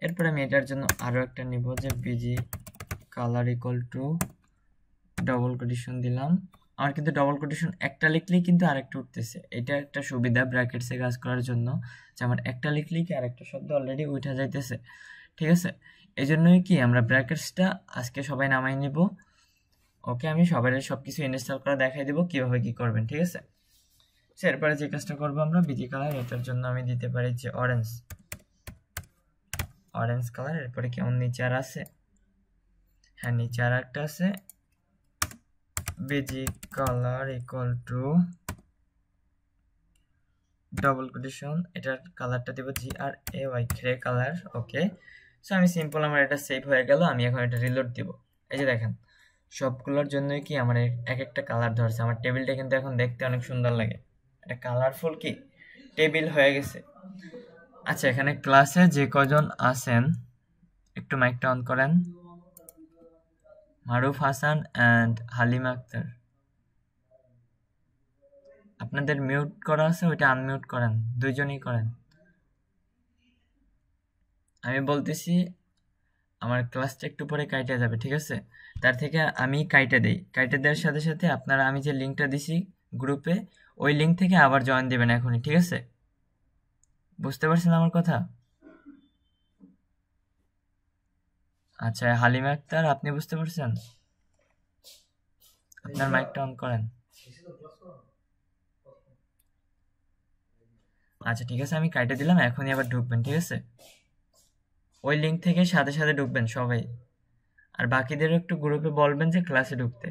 এরপর আমি এটার জন্য আরো একটা নিব যে BG colour equal to double quotation दिलाम और किन्तु डबल कोटेशन एक लिखले किन्तु आरेकटा उठतेछे, एटा एकटा सुविधा ब्रैकेट्से काज करार जोन्नो जे आमार एकटा लिखलेई कि आरेकटा शब्द अलरेडी उठा जाइतेछे। ठीक आछे, एजोन्नोई कि आमरा ब्रैकेट्सटा आजके सबाई नामाई निब। ओके, आमी सबाइरे सबकिछु इनस्टल करे देखाई देब किभाबे कि करबेन। ठीक आछे, एरपरे जे काजटा करब आमरा बीजी कलर एटार जोन्नो आमी दिते पारी जे ऑरेंज ऑरेंज कलर। एरपरे कि आमार निचे आर आछे हाँ नीचे और एक आछे BG colour equal to double quotation एटार कलरटा देब G R A Y grey colour. Okay, so आमी सिम्पल आमार एटा सेव हो गेल। आमी एखन एटा रिलोड देब, एई जे देखें सबगुलोर जोन्नोई कि आमार एक एकटा कलर धरछे। आमार टेबिलटा किन्तु एखन देखते अनेक सुंदर लागे, एटा कलरफुल कि टेबिल हये गेछे। अच्छा, एखाने क्लासे जे कयजन आछेन एकटु माइकटा अन करेन। मारुफ हासान एंड हालिमा अख्तर अपन म्यूट करा आनम्यूट करें, दुजोनी करें। आमी बोलतेसी आमार क्लासटा एकटू परे काटा जाबे। ठीक आछे, तार थेके आमी काटा देई। काटा देওয়ার साथे साथे आपनारा आमी जे लिंकटा दिसी ग्रुपे ओई लिंक थेके आबार जयन दिबेन एखोनी। ठीक आछे, बुझते पारछेन आमार कथा? আচ্ছা হালিমা আক্তার আপনি বুঝতে পারছেন? আপনার মাইকটা অন করেন। আচ্ছা ঠিক আছে, আমি কাটে দিলাম, এখনই আবার ঢুকবেন। ঠিক আছে, ওই লিংক থেকে সাথে সাথে ঢুকবেন সবাই, আর বাকিদেরও একটু গ্রুপে বলবেন যে ক্লাসে ঢুকতে।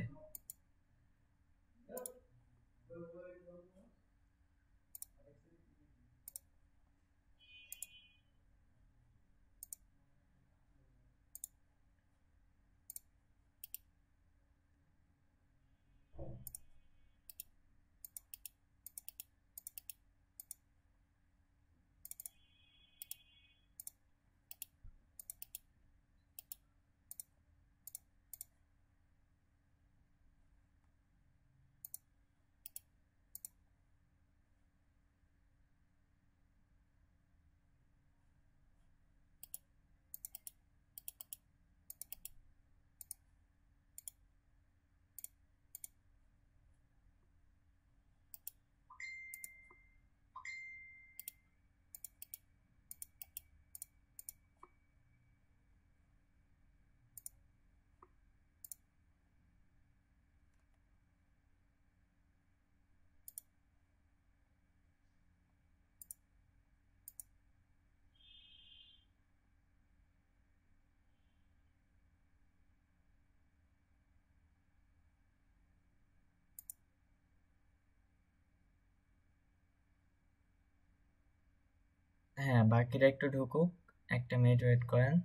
हाँ बाकी एक ढुकुक एक मिनट वेट करें।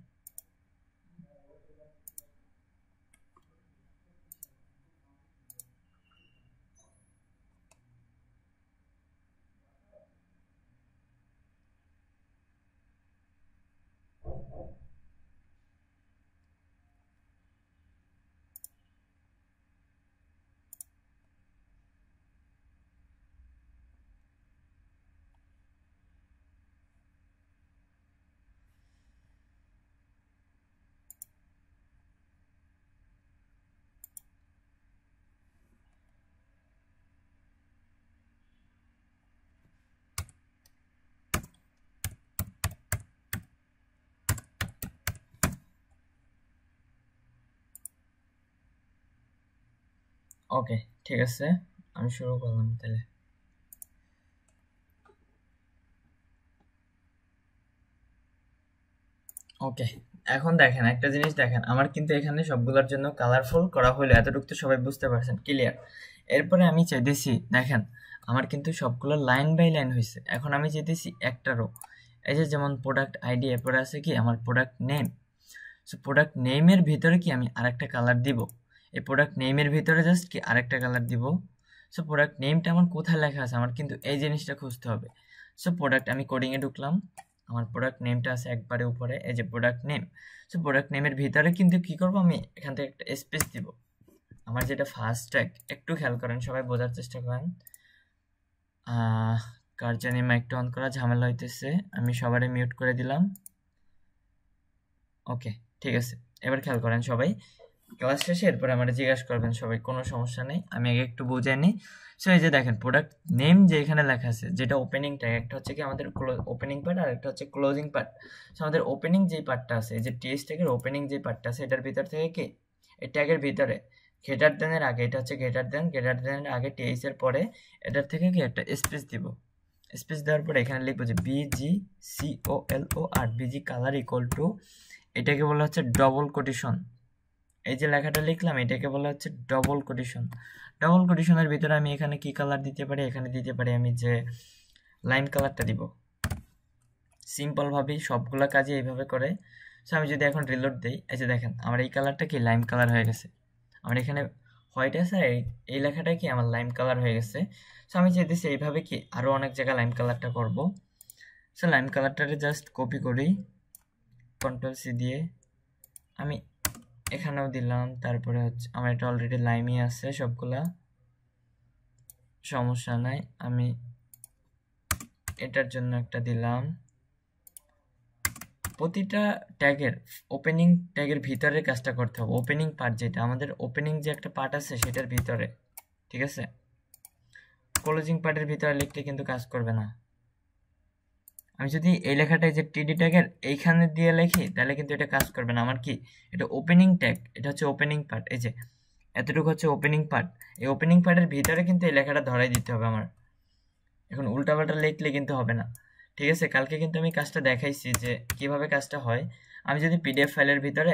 ओके ठीक है আমি শুরু করলাম তাহলে ओके এখন দেখেন একটা জিনিস দেখেন আমার কিন্তু এখানে সবগুলোর জন্য কালারফুল করা হলো এতটুকু তো সবাই বুঝতে পারছেন ক্লিয়ার এরপরে আমি চাইতেছি দেখেন আমার কিন্তু সবগুলো লাইন বাই লাইন হইছে এখন আমি চাইতেছি একটা রো এই যে যেমন প্রোডাক্ট আইডি এরপর আছে কি আমার প্রোডাক্ট নেম সো প্রোডাক্ট নেমের ভিতরে কি আমি আরেকটা কালার দিব এই প্রোডাক্ট নেমের ভিতরে জাস্ট কি আরেকটা কালার দিব সো প্রোডাক্ট নেমটা আমার কোথায় লেখা আছে আমার কিন্তু এই জিনিসটা খুঁজতে হবে সো প্রোডাক্ট আমি কোডিং এ ঢুকলাম আমার প্রোডাক্ট নেমটা আছে একবারে উপরে এই যে প্রোডাক্ট নেম সো প্রোডাক্ট নেমের ভিতরে কিন্তু কি করব আমি এখান থেকে একটা স্পেস দিব আমার যেটা ফার্স্ট ট্যাগ একটু খেয়াল করেন সবাই বোঝার চেষ্টা করেন আহ কার জানি মাইকটা অন করা ঝামেলা হইতেছে আমি সবারে মিউট করে দিলাম ওকে ঠিক আছে এবার খেয়াল করেন সবাই ক্লাস শেষে এরপর আমরা জিজ্ঞাসা করবেন সবাই কোনো সমস্যা নেই আমি আগে একটু বুঝাই নি সো এই যে দেখেন প্রোডাক্ট নেম যে এখানে লেখা আছে যেটা ওপেনিং ট্যাগ একটা হচ্ছে কি আমাদের ওপেনিং পার্ট আর একটা হচ্ছে ক্লোজিং পার্ট সো আমাদের ওপেনিং যে পার্টটা আছে এই যে টিএস ট্যাগের ওপেনিং যে পার্টটা আছে এটার ভিতর থেকে কি এই ট্যাগের ভিতরে গ্রেটার দেন এর আগে এটা হচ্ছে গ্রেটার দেন গ্রেটার দেন এর আগে টিএস এর পরে এটার থেকে কি একটা স্পেস দিব স্পেস দেওয়ার পরে এখানে লিখব যে বিজি সিওএলও আর বিজি কালার ইকুয়াল টু এটাকে বলা হচ্ছে ডবল কোটেশন এই যে লেখাটা লিখলাম এটাকে বলা হচ্ছে ডবল কোটেশন ডবল কোটেশনের ভিতরে আমি এখানে কি কালার দিতে পারি এখানে দিতে পারি আমি যে লাইম কালারটা দিব সিম্পল ভাবে সবগুলা কাজে এইভাবে করে সো আমি যদি এখন রিলোড দেই এই যে দেখেন আমার এই কালারটা কি লাইম কালার হয়ে গেছে আমার এখানে হোয়াইট আছে এই লেখাটা কি আমার লাইম কালার হয়ে গেছে সো আমি চাইতেছি এইভাবে কি আরো অনেক জায়গা লাইম কালারটা করব সো লাইম কালারটাকে জাস্ট কপি করি কন্ট্রোল সি দিয়ে আমি এখানেও দিলাম তারপরে হচ্ছে আমার এটা অলরেডি লাইমই আছে সবগুলা সমস্যা নাই আমি এটার জন্য একটা দিলাম প্রতিটা ট্যাগের ওপেনিং ট্যাগের ভিতরে কাজটা করতে হবে ওপেনিং পার্ট যেটা আমাদের ওপেনিং যে একটা পার্ট আছে সেটার ভিতরে ঠিক আছে ক্লোজিং পার্টের ভিতরে লিখতে কিন্তু কাজ করবে না আমি যদি এই লেখাটা এই যে টিডি ট্যাগের এইখানে দিয়ে লিখি তাহলে কিন্তু এটা কাজ করবে না আমার কি এটা ওপেনিং ট্যাগ এটা হচ্ছে ওপেনিং পার্ট এই যে এতটুকু হচ্ছে ওপেনিং পার্ট এই ওপেনিং পার্টের ভিতরে কিন্তু এই লেখাটা ধরাই দিতে হবে আমার এখন উল্টাপাল্টা লিখলে কিন্তু হবে না ঠিক আছে কালকে কিন্তু আমি কাজটা দেখাইছি যে কিভাবে কাজটা হয় আমি যদি পিডিএফ ফাইলের ভিতরে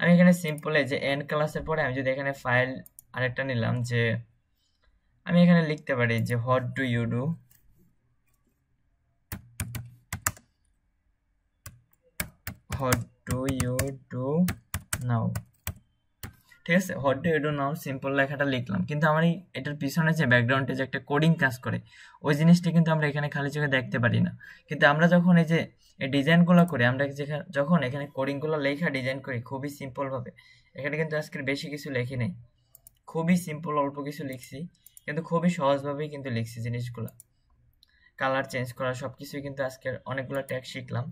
আমি এখানে সিম্পলে যে এন ক্লাসের পরে আমি যদি এখানে ফাইল আরেকটা নিলাম যে আমি এখানে লিখতে পারি যে what do you do What do you do now? ঠিক আছে What do you do now? Simple লেখাটা লিখলাম কিন্তু আমার এটার পিছনে যে ব্যাকগ্রাউন্ডে যে একটা কোডিং কাজ করে ওই জিনিসটা কিন্তু আমরা এখানে খালি চোখে দেখতে পারি না কিন্তু আমরা যখন এই যে এই ডিজাইনগুলো করি আমরা যখন এখানে কোডিংগুলো লেখা ডিজাইন করি খুবই সিম্পলভাবে এখানে কিন্তু আজকের বেশি কিছু লেখি নেই খুবই সিম্পল অল্প কিছু লিখছি কিন্তু খুবই সহজভাবেই কিন্তু লিখছি জিনিসগুলো কালার চেঞ্জ করা সব কিছুই কিন্তু আজকের অনেকগুলো ট্যাগ শিখলাম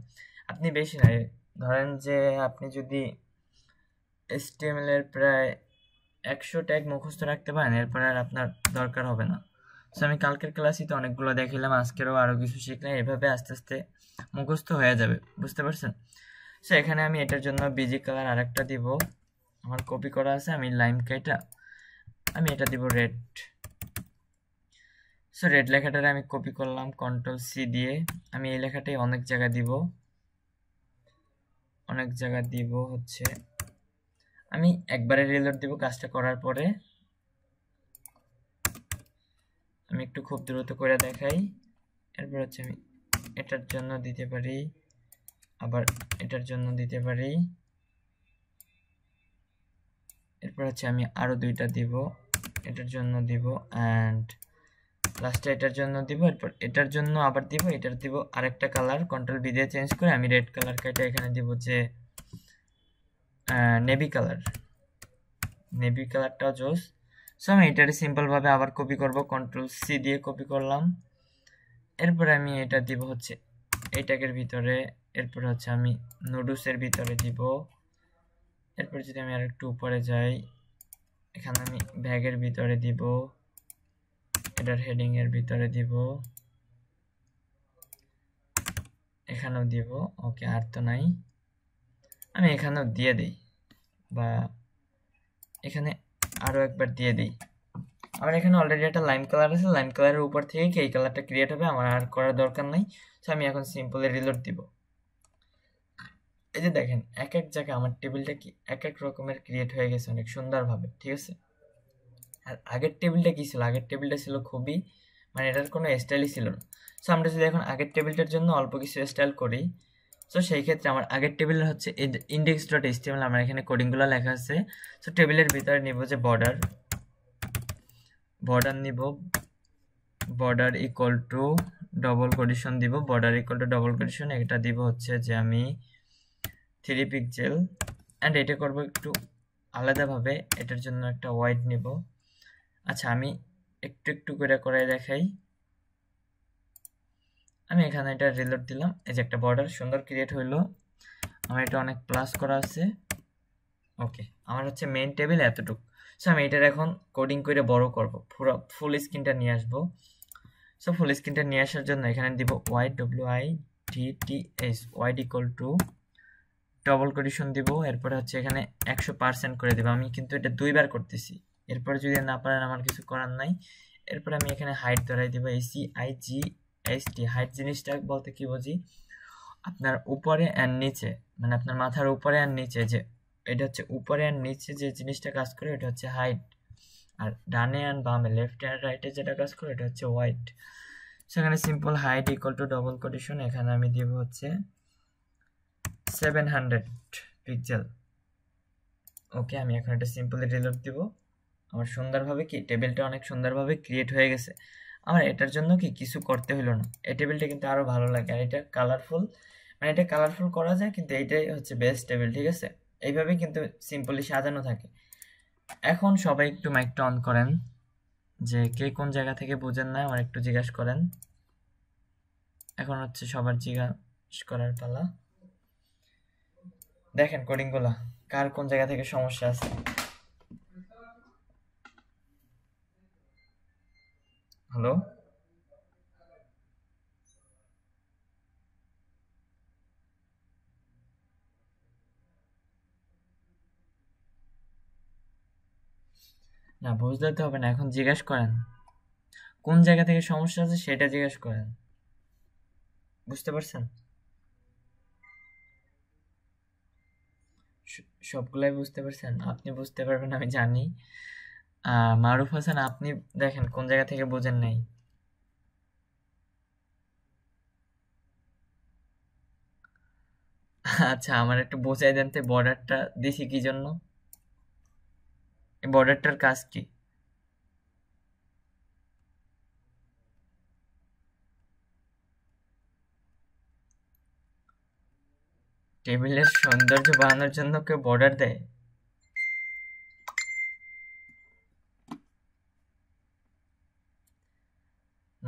আপনি বেশি না ধরেন যে আপনি যদি এইচটিএমএল এর প্রায় একশো ট্যাগ মুখস্থ রাখতে পারেন এরপর আর আপনার দরকার হবে না সো আমি কালকের ক্লাসে তো অনেকগুলো দেখিলাম আজকেরও আরও কিছু শিখলাম এভাবে আস্তে আস্তে মুখস্থ হয়ে যাবে বুঝতে পারছেন সো এখানে আমি এটার জন্য বিজি কালার আরেকটা দিব আমার কপি করা আছে আমি লাইম কাইটা আমি এটা দিব রেড সো রেড লেখাটারে আমি কপি করলাম কন্ট্রোল সি দিয়ে আমি এই লেখাটাই অনেক জায়গা দিব অনেক জায়গা দিব হচ্ছে আমি একবারে রিলোড দিব কাজটা করার পরে আমি একটু খুব দ্রুত করে দেখাই এরপর হচ্ছে আমি এটার জন্য দিতে পারি আবার এটার জন্য দিতে পারি এরপর হচ্ছে আমি আরো দুইটা দিব এটার জন্য দিব এন্ড লাস্টে এটার জন্য দিব এরপর এটার জন্য আবার দিব এটার দিব আরেকটা কালার কন্ট্রোল বি দিয়ে চেঞ্জ করে আমি রেড কালার কাটা এখানে দিব যে নেভি কালার নেভি কালারটাও জোস সো আমি এটারে সিম্পলভাবে আবার কপি করব কন্ট্রোল সি দিয়ে কপি করলাম এরপর আমি এটা দিব হচ্ছে এই ট্যাগের ভিতরে এরপর হচ্ছে আমি নুডুসের ভিতরে দিব এরপর যদি আমি আরেকটু উপরে যাই এখানে আমি ব্যাগের ভিতরে দিব এটার হেডিং এর ভিতরে দিব এখানেও দিব ওকে আর তো নাই আমি এখানেও দিয়ে দেই বা এখানে আরো একবার দিয়ে দেই আমার এখানে অলরেডি একটা লাইম কালার আছে, লাইম কালারের উপর থেকে কি এই কালারটা ক্রিয়েট হবে, আমার আর করার দরকার নাই। সো আমি এখন সিম্পলি রিলোড দিব। এই যে দেখেন এক এক জায়গায় আমার টেবিলটা কি এক এক রকমের ক্রিয়েট হয়ে গেছে অনেক সুন্দরভাবে, ঠিক আছে। আর আগের টেবিলটা কি ছিল, আগের টেবিলটা ছিল খুবই মানে এটার কোনো স্টাইলই ছিল না। সো আমরা যদি এখন আগের টেবিলটার জন্য অল্প কিছু স্টাইল করি, সো সেই ক্ষেত্রে আমার আগের টেবিল হচ্ছে ইন্ডেক্স ডট এইচটিএমএল, আমার এখানে কোডিংগুলো লেখা আছে। সো টেবিলের ভিতরে নিব যে বর্ডার, বর্ডার নিব, border equal to double quotation দিব, border equal to double quotation এটা দিব হচ্ছে যে আমি থ্রি পিক্সেল অ্যান্ড এটা করব একটু আলাদাভাবে, এটার জন্য একটা হোয়াইট নিব। আচ্ছা আমি একটু একটু করে করে দেখাই, আমি এখানে এটা রিলোড দিলাম, এই যে একটা বর্ডার সুন্দর ক্রিয়েট হইলো। আমার এটা অনেক প্লাস করা আছে, ওকে। আমার হচ্ছে মেইন টেবিল এতটুকু। সো আমি এটার এখন কোডিং করে বড় করব, পুরো ফুল স্ক্রিনটা নিয়ে আসবো। সো ফুল স্ক্রিনটা নিয়ে আসার জন্য এখানে দিব Y W I D T S, wide equal to double quotation দিব, এরপরে হচ্ছে এখানে একশো পার্সেন্ট করে দেবো। আমি কিন্তু এটা দুইবার করতেছি, এরপরে যদি না পারেন আমার কিছু করার নাই। এরপরে আমি এখানে হাইট ধরাই দেবো এই C I G H T. Height জিনিসটা বলতে কি বুঝি, আপনার উপরে অ্যান্ড নিচে, মানে আপনার মাথার উপরে অ্যান্ড নিচে, যে এটা হচ্ছে উপরে অ্যান্ড নিচে যে জিনিসটা কাজ করে এটা হচ্ছে হাইট। আর ডানে অ্যান্ড বামে, লেফট অ্যান্ড রাইটে যেটা কাজ করে এটা হচ্ছে ওয়াইড। সেখানে simple height equal to double quotation এখানে আমি দেবো হচ্ছে সেভেন হান্ড্রেড পিক্সেল, ওকে। আমি এখন এটা সিম্পলি রিলোড দিব, আমার সুন্দরভাবে কি টেবিলটা অনেক সুন্দরভাবে ক্রিয়েট হয়ে গেছে। আমার এটার জন্য কি কিছু করতে হলো না, এই টেবিলটা কিন্তু আরও ভালো লাগে। আর এটা কালারফুল, মানে এটা কালারফুল করা যায়, কিন্তু এইটাই হচ্ছে বেস্ট টেবিল, ঠিক আছে। এইভাবে কিন্তু সিম্পলি সাজানো থাকে। এখন সবাই একটু মাইকটা অন করেন, যে কে কোন জায়গা থেকে বোঝেন না আমার একটু জিজ্ঞাসা করেন। এখন হচ্ছে সবার জিজ্ঞাসা করার পালা। দেখেন কোডিংগুলা কার কোন জায়গা থেকে সমস্যা আছে, হ্যালো। না বুঝতে হবে না, এখন জিজ্ঞাসা করেন কোন জায়গা থেকে সমস্যা আছে, সেটা জিজ্ঞাসা করেন। বুঝতে পারছেন? সবগুলাই বুঝতে পারছেন? আপনি বুঝতে পারবেন আমি জানি। মারুফ হাসান, আপনি দেখেন কোন জায়গা থেকে বোঝেন নাই। আচ্ছা আমার একটু বোঝাই দেন তো, বর্ডারটা দিছি কি জন্য, এই বর্ডারটার কাজ কি? টেবিলের সৌন্দর্য বাড়ানোর জন্য কেউ বর্ডার দেয়?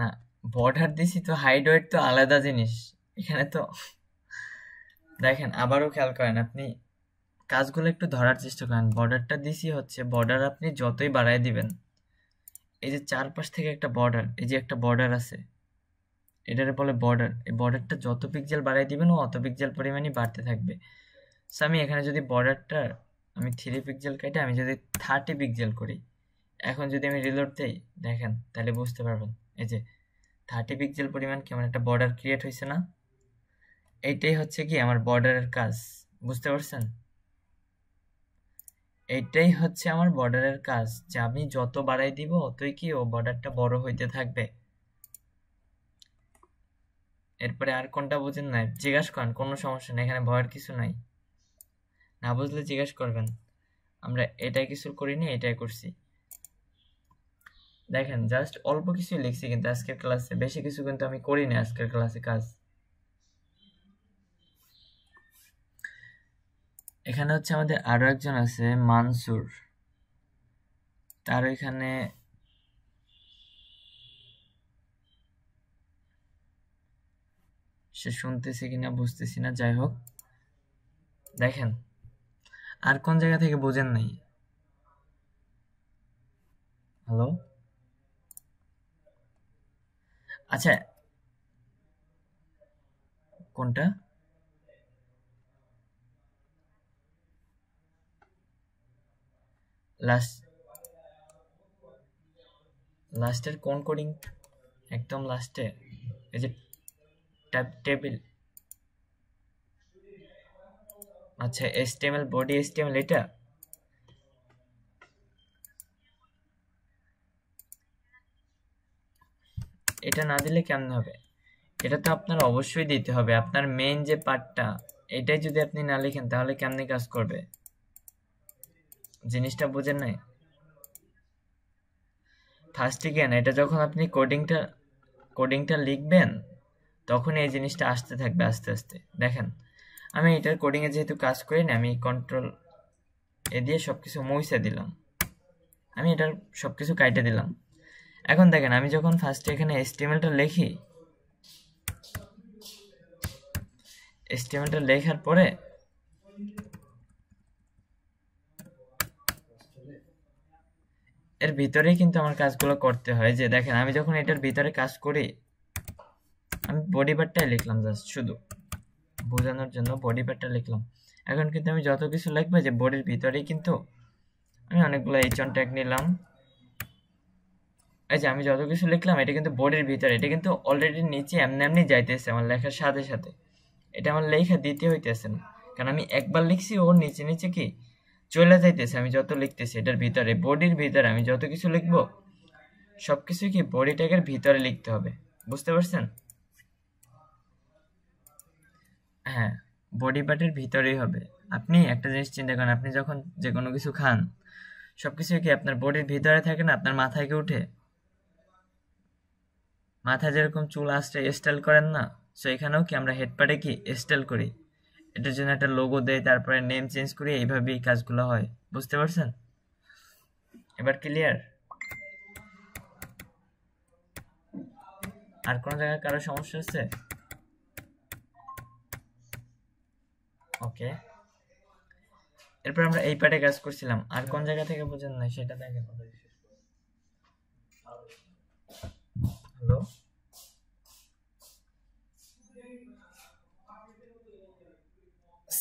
না, বর্ডার দিছি তো, হাইড ওয়েট তো আলাদা জিনিস। এখানে তো দেখেন আবারও খেয়াল করেন, আপনি কাজগুলো একটু ধরার চেষ্টা করেন। বর্ডারটা দিছি হচ্ছে, বর্ডার আপনি যতই বাড়ায় দিবেন, এই যে চারপাশ থেকে একটা বর্ডার, এই যে একটা বর্ডার আছে, এটার বলে বর্ডার। এই বর্ডারটা যত পিক্সেল বাড়াই দিবেন ও অত পিক্সেল পরিমাণই বাড়তে থাকবে। সো আমি এখানে যদি বর্ডারটা আমি থ্রি পিক্সেল কেটে আমি যদি থার্টি পিক্সেল করি, এখন যদি আমি রিলোড দেই দেখেন, তাহলে বুঝতে পারবেন এই যে থার্টি পিক্সেল পরিমাণ কেমন একটা বর্ডার ক্রিয়েট হয়েছে না। এইটাই হচ্ছে কি আমার বর্ডারের কাজ, বুঝতে পারছেন? এইটাই হচ্ছে আমার বর্ডারের কাজ, যে আমি যত বাড়াই দিব অতই কি ও বর্ডারটা বড় হইতে থাকবে। এরপরে আর কোনটা বুঝেন না জিজ্ঞাসা করেন, কোনো সমস্যা নেই, এখানে ভয়ের কিছু নাই। না বুঝলে জিজ্ঞাসা করবেন। আমরা এটা কিছু করিনি, এটাই করছি। দেখেন জাস্ট অল্প কিছু লিখছি কিন্তু আজকের ক্লাসে, বেশি কিছু কিন্তু আমি করিনি আজকের ক্লাসে কাজ। এখানে হচ্ছে আমাদের আরো একজন আছে মানসুর, তার এখানে সে শুনতেছে কিনা বুঝতেছি না, যাই হোক। দেখেন আর কোন জায়গা থেকে বোঝেন নাই, হ্যালো। আচ্ছা কোনটা, লাস্ট लास्टर कनकोडिंग एकदम लास्टे टेबिल अच्छा एचटीएमएल बॉडी एचटीएमएल এটা এটা না দিলে কেমন হবে এটা তো আপনার অবশ্যই দিতে হবে আপনার মেইন যে পার্টটা এটাই যদি আপনি না লিখেন তাহলে কেমনে কাজ করবে জিনিসটা বুঝেন না ফার্স্ট কেন এটা যখন আপনি কোডিংটা কোডিংটা লিখবেন তখন এই জিনিসটা আসতে থাকবে আস্তে আস্তে দেখেন আমি এটার কোডিং এ যেহেতু কাজ করি না আমি কন্ট্রোল এ দিয়ে সবকিছু মুছে দিলাম আমি এটার সবকিছু কেটে দিলাম এখন দেখেন আমি যখন ফার্স্ট এখানে এচটিএমএল টা লিখি এচটিএমএল টা লেখার পরে এর ভিতরেই কিন্তু আমার কাজগুলো করতে হয় যে দেখেন আমি যখন এটার ভিতরে কাজ করি আমি বডি পার্টটা লিখলাম জাস্ট শুধু বোঝানোর জন্য বডি পার্টটা লিখলাম এখন কিন্তু আমি যত কিছু লিখব যে বডির ভিতরেই কিন্তু আমি অনেকগুলো এইচন ট্যাগ নিলাম এই যে আমি যত কিছু লিখলাম এটা কিন্তু বডির ভিতরে এটা কিন্তু অলরেডি নিচে এমনি এমনি যাইতেছে আমার লেখার সাথে সাথে এটা আমার লেখা দিতে হইতেছে না কারণ আমি একবার লিখছি ওর নিচে নিচে কি চলে যাইতেছে আমি যত লিখতেছি এটার ভিতরে বডির ভিতরে আমি যত কিছু লিখব সবকিছু কি বডি ট্যাগের ভিতরে লিখতে হবে বুঝতে পারছেন হ্যাঁ বডি পার্টের ভিতরেই হবে আপনি একটা জিনিস চিন্তা করেন আপনি যখন যে কোনো কিছু খান সবকিছু কি আপনার বডির ভিতরে থাকে না আপনার মাথায় কি ওঠে মাথা যেরকম চুল আসতে স্টাইল করেন না সো এখানেও কি আমরা হেড পার্টে কি স্টাইল করি এটার জন্য একটা লোগো দেই তারপরে নেম চেঞ্জ করি এইভাবে কাজগুলো হয় বুঝতে পারছেন এবার ক্লিয়ার আর কোন জায়গায় কারো সমস্যা হচ্ছে ওকে এরপর আমরা এই পার্টে কাজ করছিলাম আর কোন জায়গা থেকে বুঝেন না সেটা দেখেন হ্যালো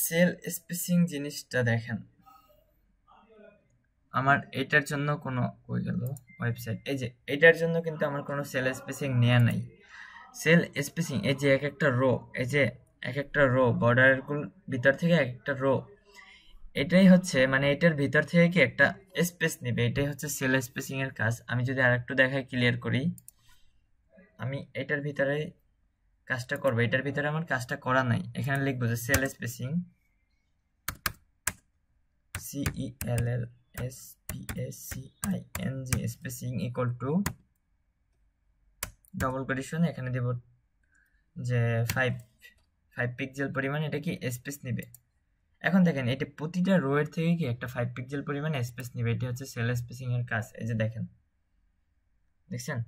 সেল স্পেসিং জিনিসটা দেখেন আমার এটার জন্য কোনো কই গেল ওয়েবসাইট এই যে এটার জন্য কিন্তু আমার কোনো সেল স্পেসিং নেয়া নাই সেল স্পেসিং এই যে এক একটা রো এই যে এক একটা রো বর্ডারের ভিতর থেকে এক একটা রো এটাই হচ্ছে মানে এটার ভিতর থেকে কি একটা স্পেস নেবে এটাই হচ্ছে সেল স্পেসিং এর কাজ আমি যদি আরেকটু দেখাই ক্লিয়ার করি আমি এটার ভিতরে কাজটা করব এটার ভিতরে আমার কাজটা করা নাই এখানে লিখব যে cell spacing C E L L S P S C I N G spacing equal to double quotation এখানে দেব যে ফাইভ ফাইভ পিক্সেল পরিমাণ এটা কি স্পেস নেবে এখন দেখেন এটা প্রতিটা রো এর থেকে কি একটা ফাইভ পিক্সেল পরিমাণ স্পেস নেবে এটা হচ্ছে সেল স্পেসিং এর কাজ এই যে দেখেন দেখছেন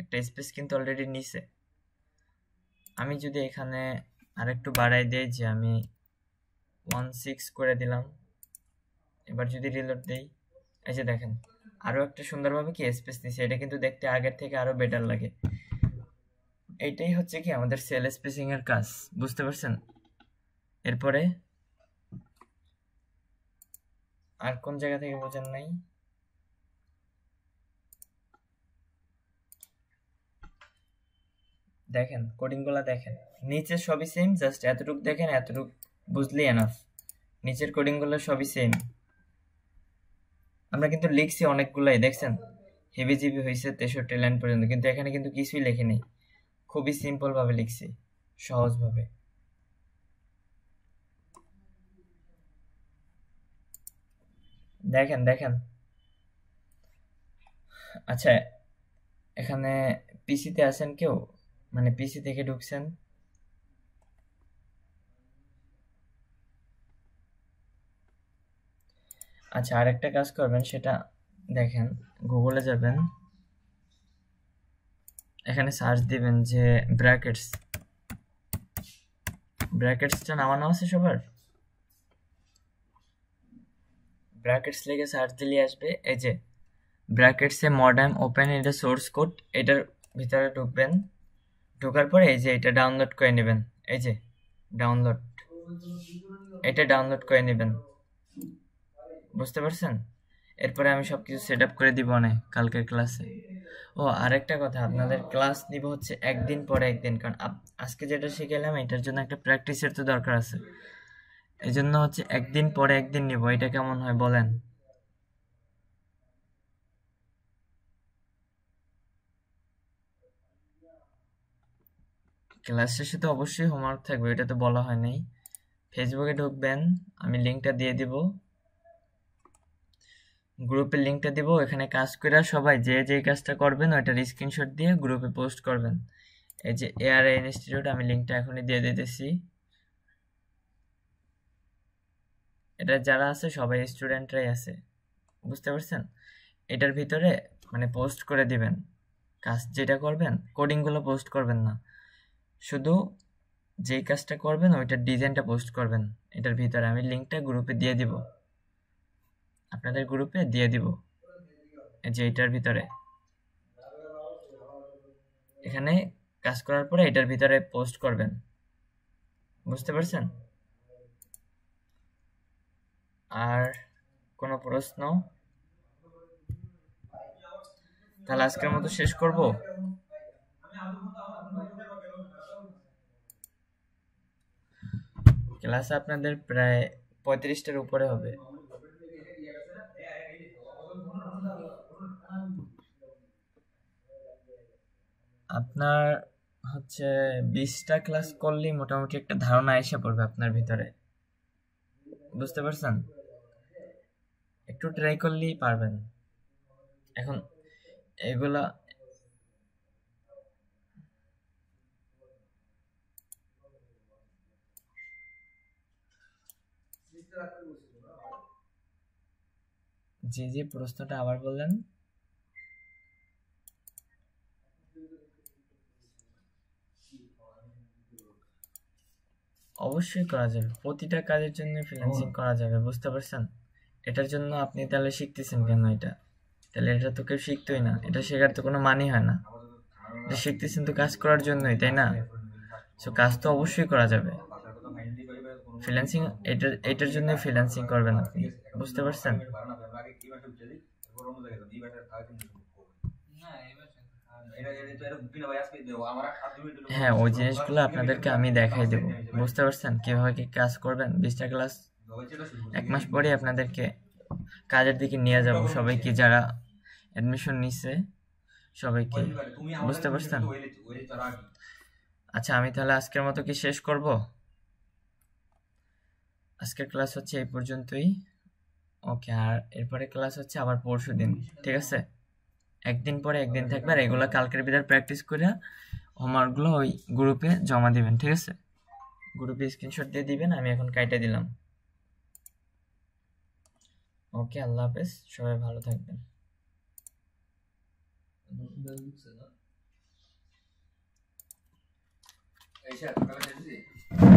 একটা স্পেস কিন্তু অলরেডি নিচে আমি যদি এখানে আরেকটু বাড়াই দেই যে আমি সিক্সটিন করে দিলাম এবার যদি রিলোড দেই এই যে দেখেন আরো একটা সুন্দরভাবে কি স্পেস নিছে এটা কিন্তু দেখতে আগের থেকে আরো বেটার লাগে এইটাই হচ্ছে কি আমাদের সেল স্পেসিং এর কাজ বুঝতে পারছেন এরপরে আর কোন জায়গা থেকে বোঝেন নাই দেখেন কোডিংগুলো দেখেন নিচে সবই সেম জাস্ট এতটুক দেখেন এতটুক বুঝলি এনাফ নিচের কোডিংগুলো সবই সেম আমরা কিন্তু লিখছি অনেকগুলাই দেখছেন হেভি জিবি হইছে তেষট্টি লাইন পর্যন্ত কিন্তু এখানে কিন্তু কিছুই লেখিনি খুবই সিম্পল ভাবে লিখছি সহজ ভাবে দেখেন দেখেন আচ্ছা এখানে পিসিতে আছেন কেউ মানে পিসি থেকে ঢুকছেন আচ্ছা আরেকটা কাজ করবেন সেটা দেখেন গুগলে যাবেন এখানে সার্চ দিবেন যে ব্র্যাকেটস ব্র্যাকেটসটা নামানো আছে সবার ব্র্যাকেটস লিখে সার্চ দিলে আসবে এই যে ব্র্যাকেটসে মডার্ন ওপেন এটা সোর্স কোড এটার ভিতরে ঢুকবেন ঢোকার পরে এই যে এটা ডাউনলোড করে নেবেন এই যে ডাউনলোড এটা ডাউনলোড করে নেবেন বুঝতে পারছেন এরপরে আমি সব কিছু সেট আপ করে দিব না কালকের ক্লাসে। ও আরেকটা কথা, আপনাদের ক্লাস নিব হচ্ছে একদিন পরে একদিন, কারণ আজকে যেটা শিখেলাম এটার জন্য একটা প্র্যাকটিসের তো দরকার আছে, এই জন্য হচ্ছে একদিন পরে একদিন নিব। এটা কেমন হয় বলেন? ক্লাস শেষে তো অবশ্যই হোমওয়ার্ক থাকবে, এটা তো বলা হয় নাই। ফেসবুকে ঢুকবেন, আমি লিঙ্কটা দিয়ে দিব, গ্রুপের লিঙ্কটা দিব। এখানে কাজ করে সবাই যে যে কাজটা করবেন ওইটার স্ক্রিনশট দিয়ে গ্রুপে পোস্ট করবেন। এই যে এআর ইনস্টিটিউট, আমি লিঙ্কটা এখনই দিয়ে দিতেছি। এটা যারা আছে সবাই স্টুডেন্টরাই আছে, বুঝতে পারছেন? এটার ভিতরে মানে পোস্ট করে দিবেন কাজ যেটা করবেন, কোডিংগুলো পোস্ট করবেন না, শুধু যেই কাজটা করবেন ওইটার ডিজাইনটা পোস্ট করবেন। এটার ভিতরে আমি লিঙ্কটা গ্রুপে দিয়ে দিব, আপনাদের গ্রুপে দিয়ে দিব। যে এটার ভিতরে এখানে কাজ করার পরে এটার ভিতরে পোস্ট করবেন, বুঝতে পারছেন? আর কোনো প্রশ্ন? তাহলে আজকের মতো শেষ করব। ক্লাস আপনাদের প্রায় পঁয়ত্রিশটার উপরে হবে। আপনার হচ্ছে বিশটা ক্লাস করলেই মোটামুটি একটা ধারণা এসে পড়বে আপনার ভিতরে, বুঝতে পারছেন? একটু ট্রাই করলেই পারবেন। এখন এগুলা যে যে প্রশ্নটা আবার বললেন, অবশ্যই করা যাবে, প্রতিটা কাজের জন্য ফ্রিল্যান্সিং করা যাবে, বুঝতে পারছেন? এটার জন্য আপনি তাহলে শিখতেছেন কেন? এটা তাহলে এটা তো কেউ শিখতোই না, এটা শেখার তো কোনো মানেই হয় না। এটা শিখতেছেন তো কাজ করার জন্যই, তাই না? সো কাজ তো অবশ্যই করা যাবে। ফ্রিল্যান্সিং এটা এটার জন্য ফ্রিল্যান্সিং করবেন আপনি, বুঝতে পারছেন? হ্যাঁ, ওই জিনিসগুলো আপনাদেরকে আমি দেখাই দেব, বুঝতে পারছেন? কিভাবে কি কাজ করবেন। বিশটা ক্লাস এক মাস পরে আপনাদেরকে কাজের দিকে নিয়ে যাব, সবাইকে যারা অ্যাডমিশন নিচ্ছে সবাইকে, বুঝতে পারছেন? আচ্ছা, আমি তাহলে আজকের মতো কি শেষ করব? আজকের ক্লাস হচ্ছে এই পর্যন্তই, ওকে? আর এরপরে ক্লাস হচ্ছে আবার পরশু দিন, ঠিক আছে? একদিন পরে একদিন থাকবে। আর এগুলো কালকের ভিতরে প্র্যাকটিস করে হোমওয়ার্কগুলো ওই গ্রুপে জমা দিবেন, ঠিক আছে? গ্রুপে স্ক্রিনশট দিয়ে দিবেন, আমি এখন কাইটা দিলাম। ওকে, আল্লাহ হাফেজ, সবাই ভালো থাকবেন। এই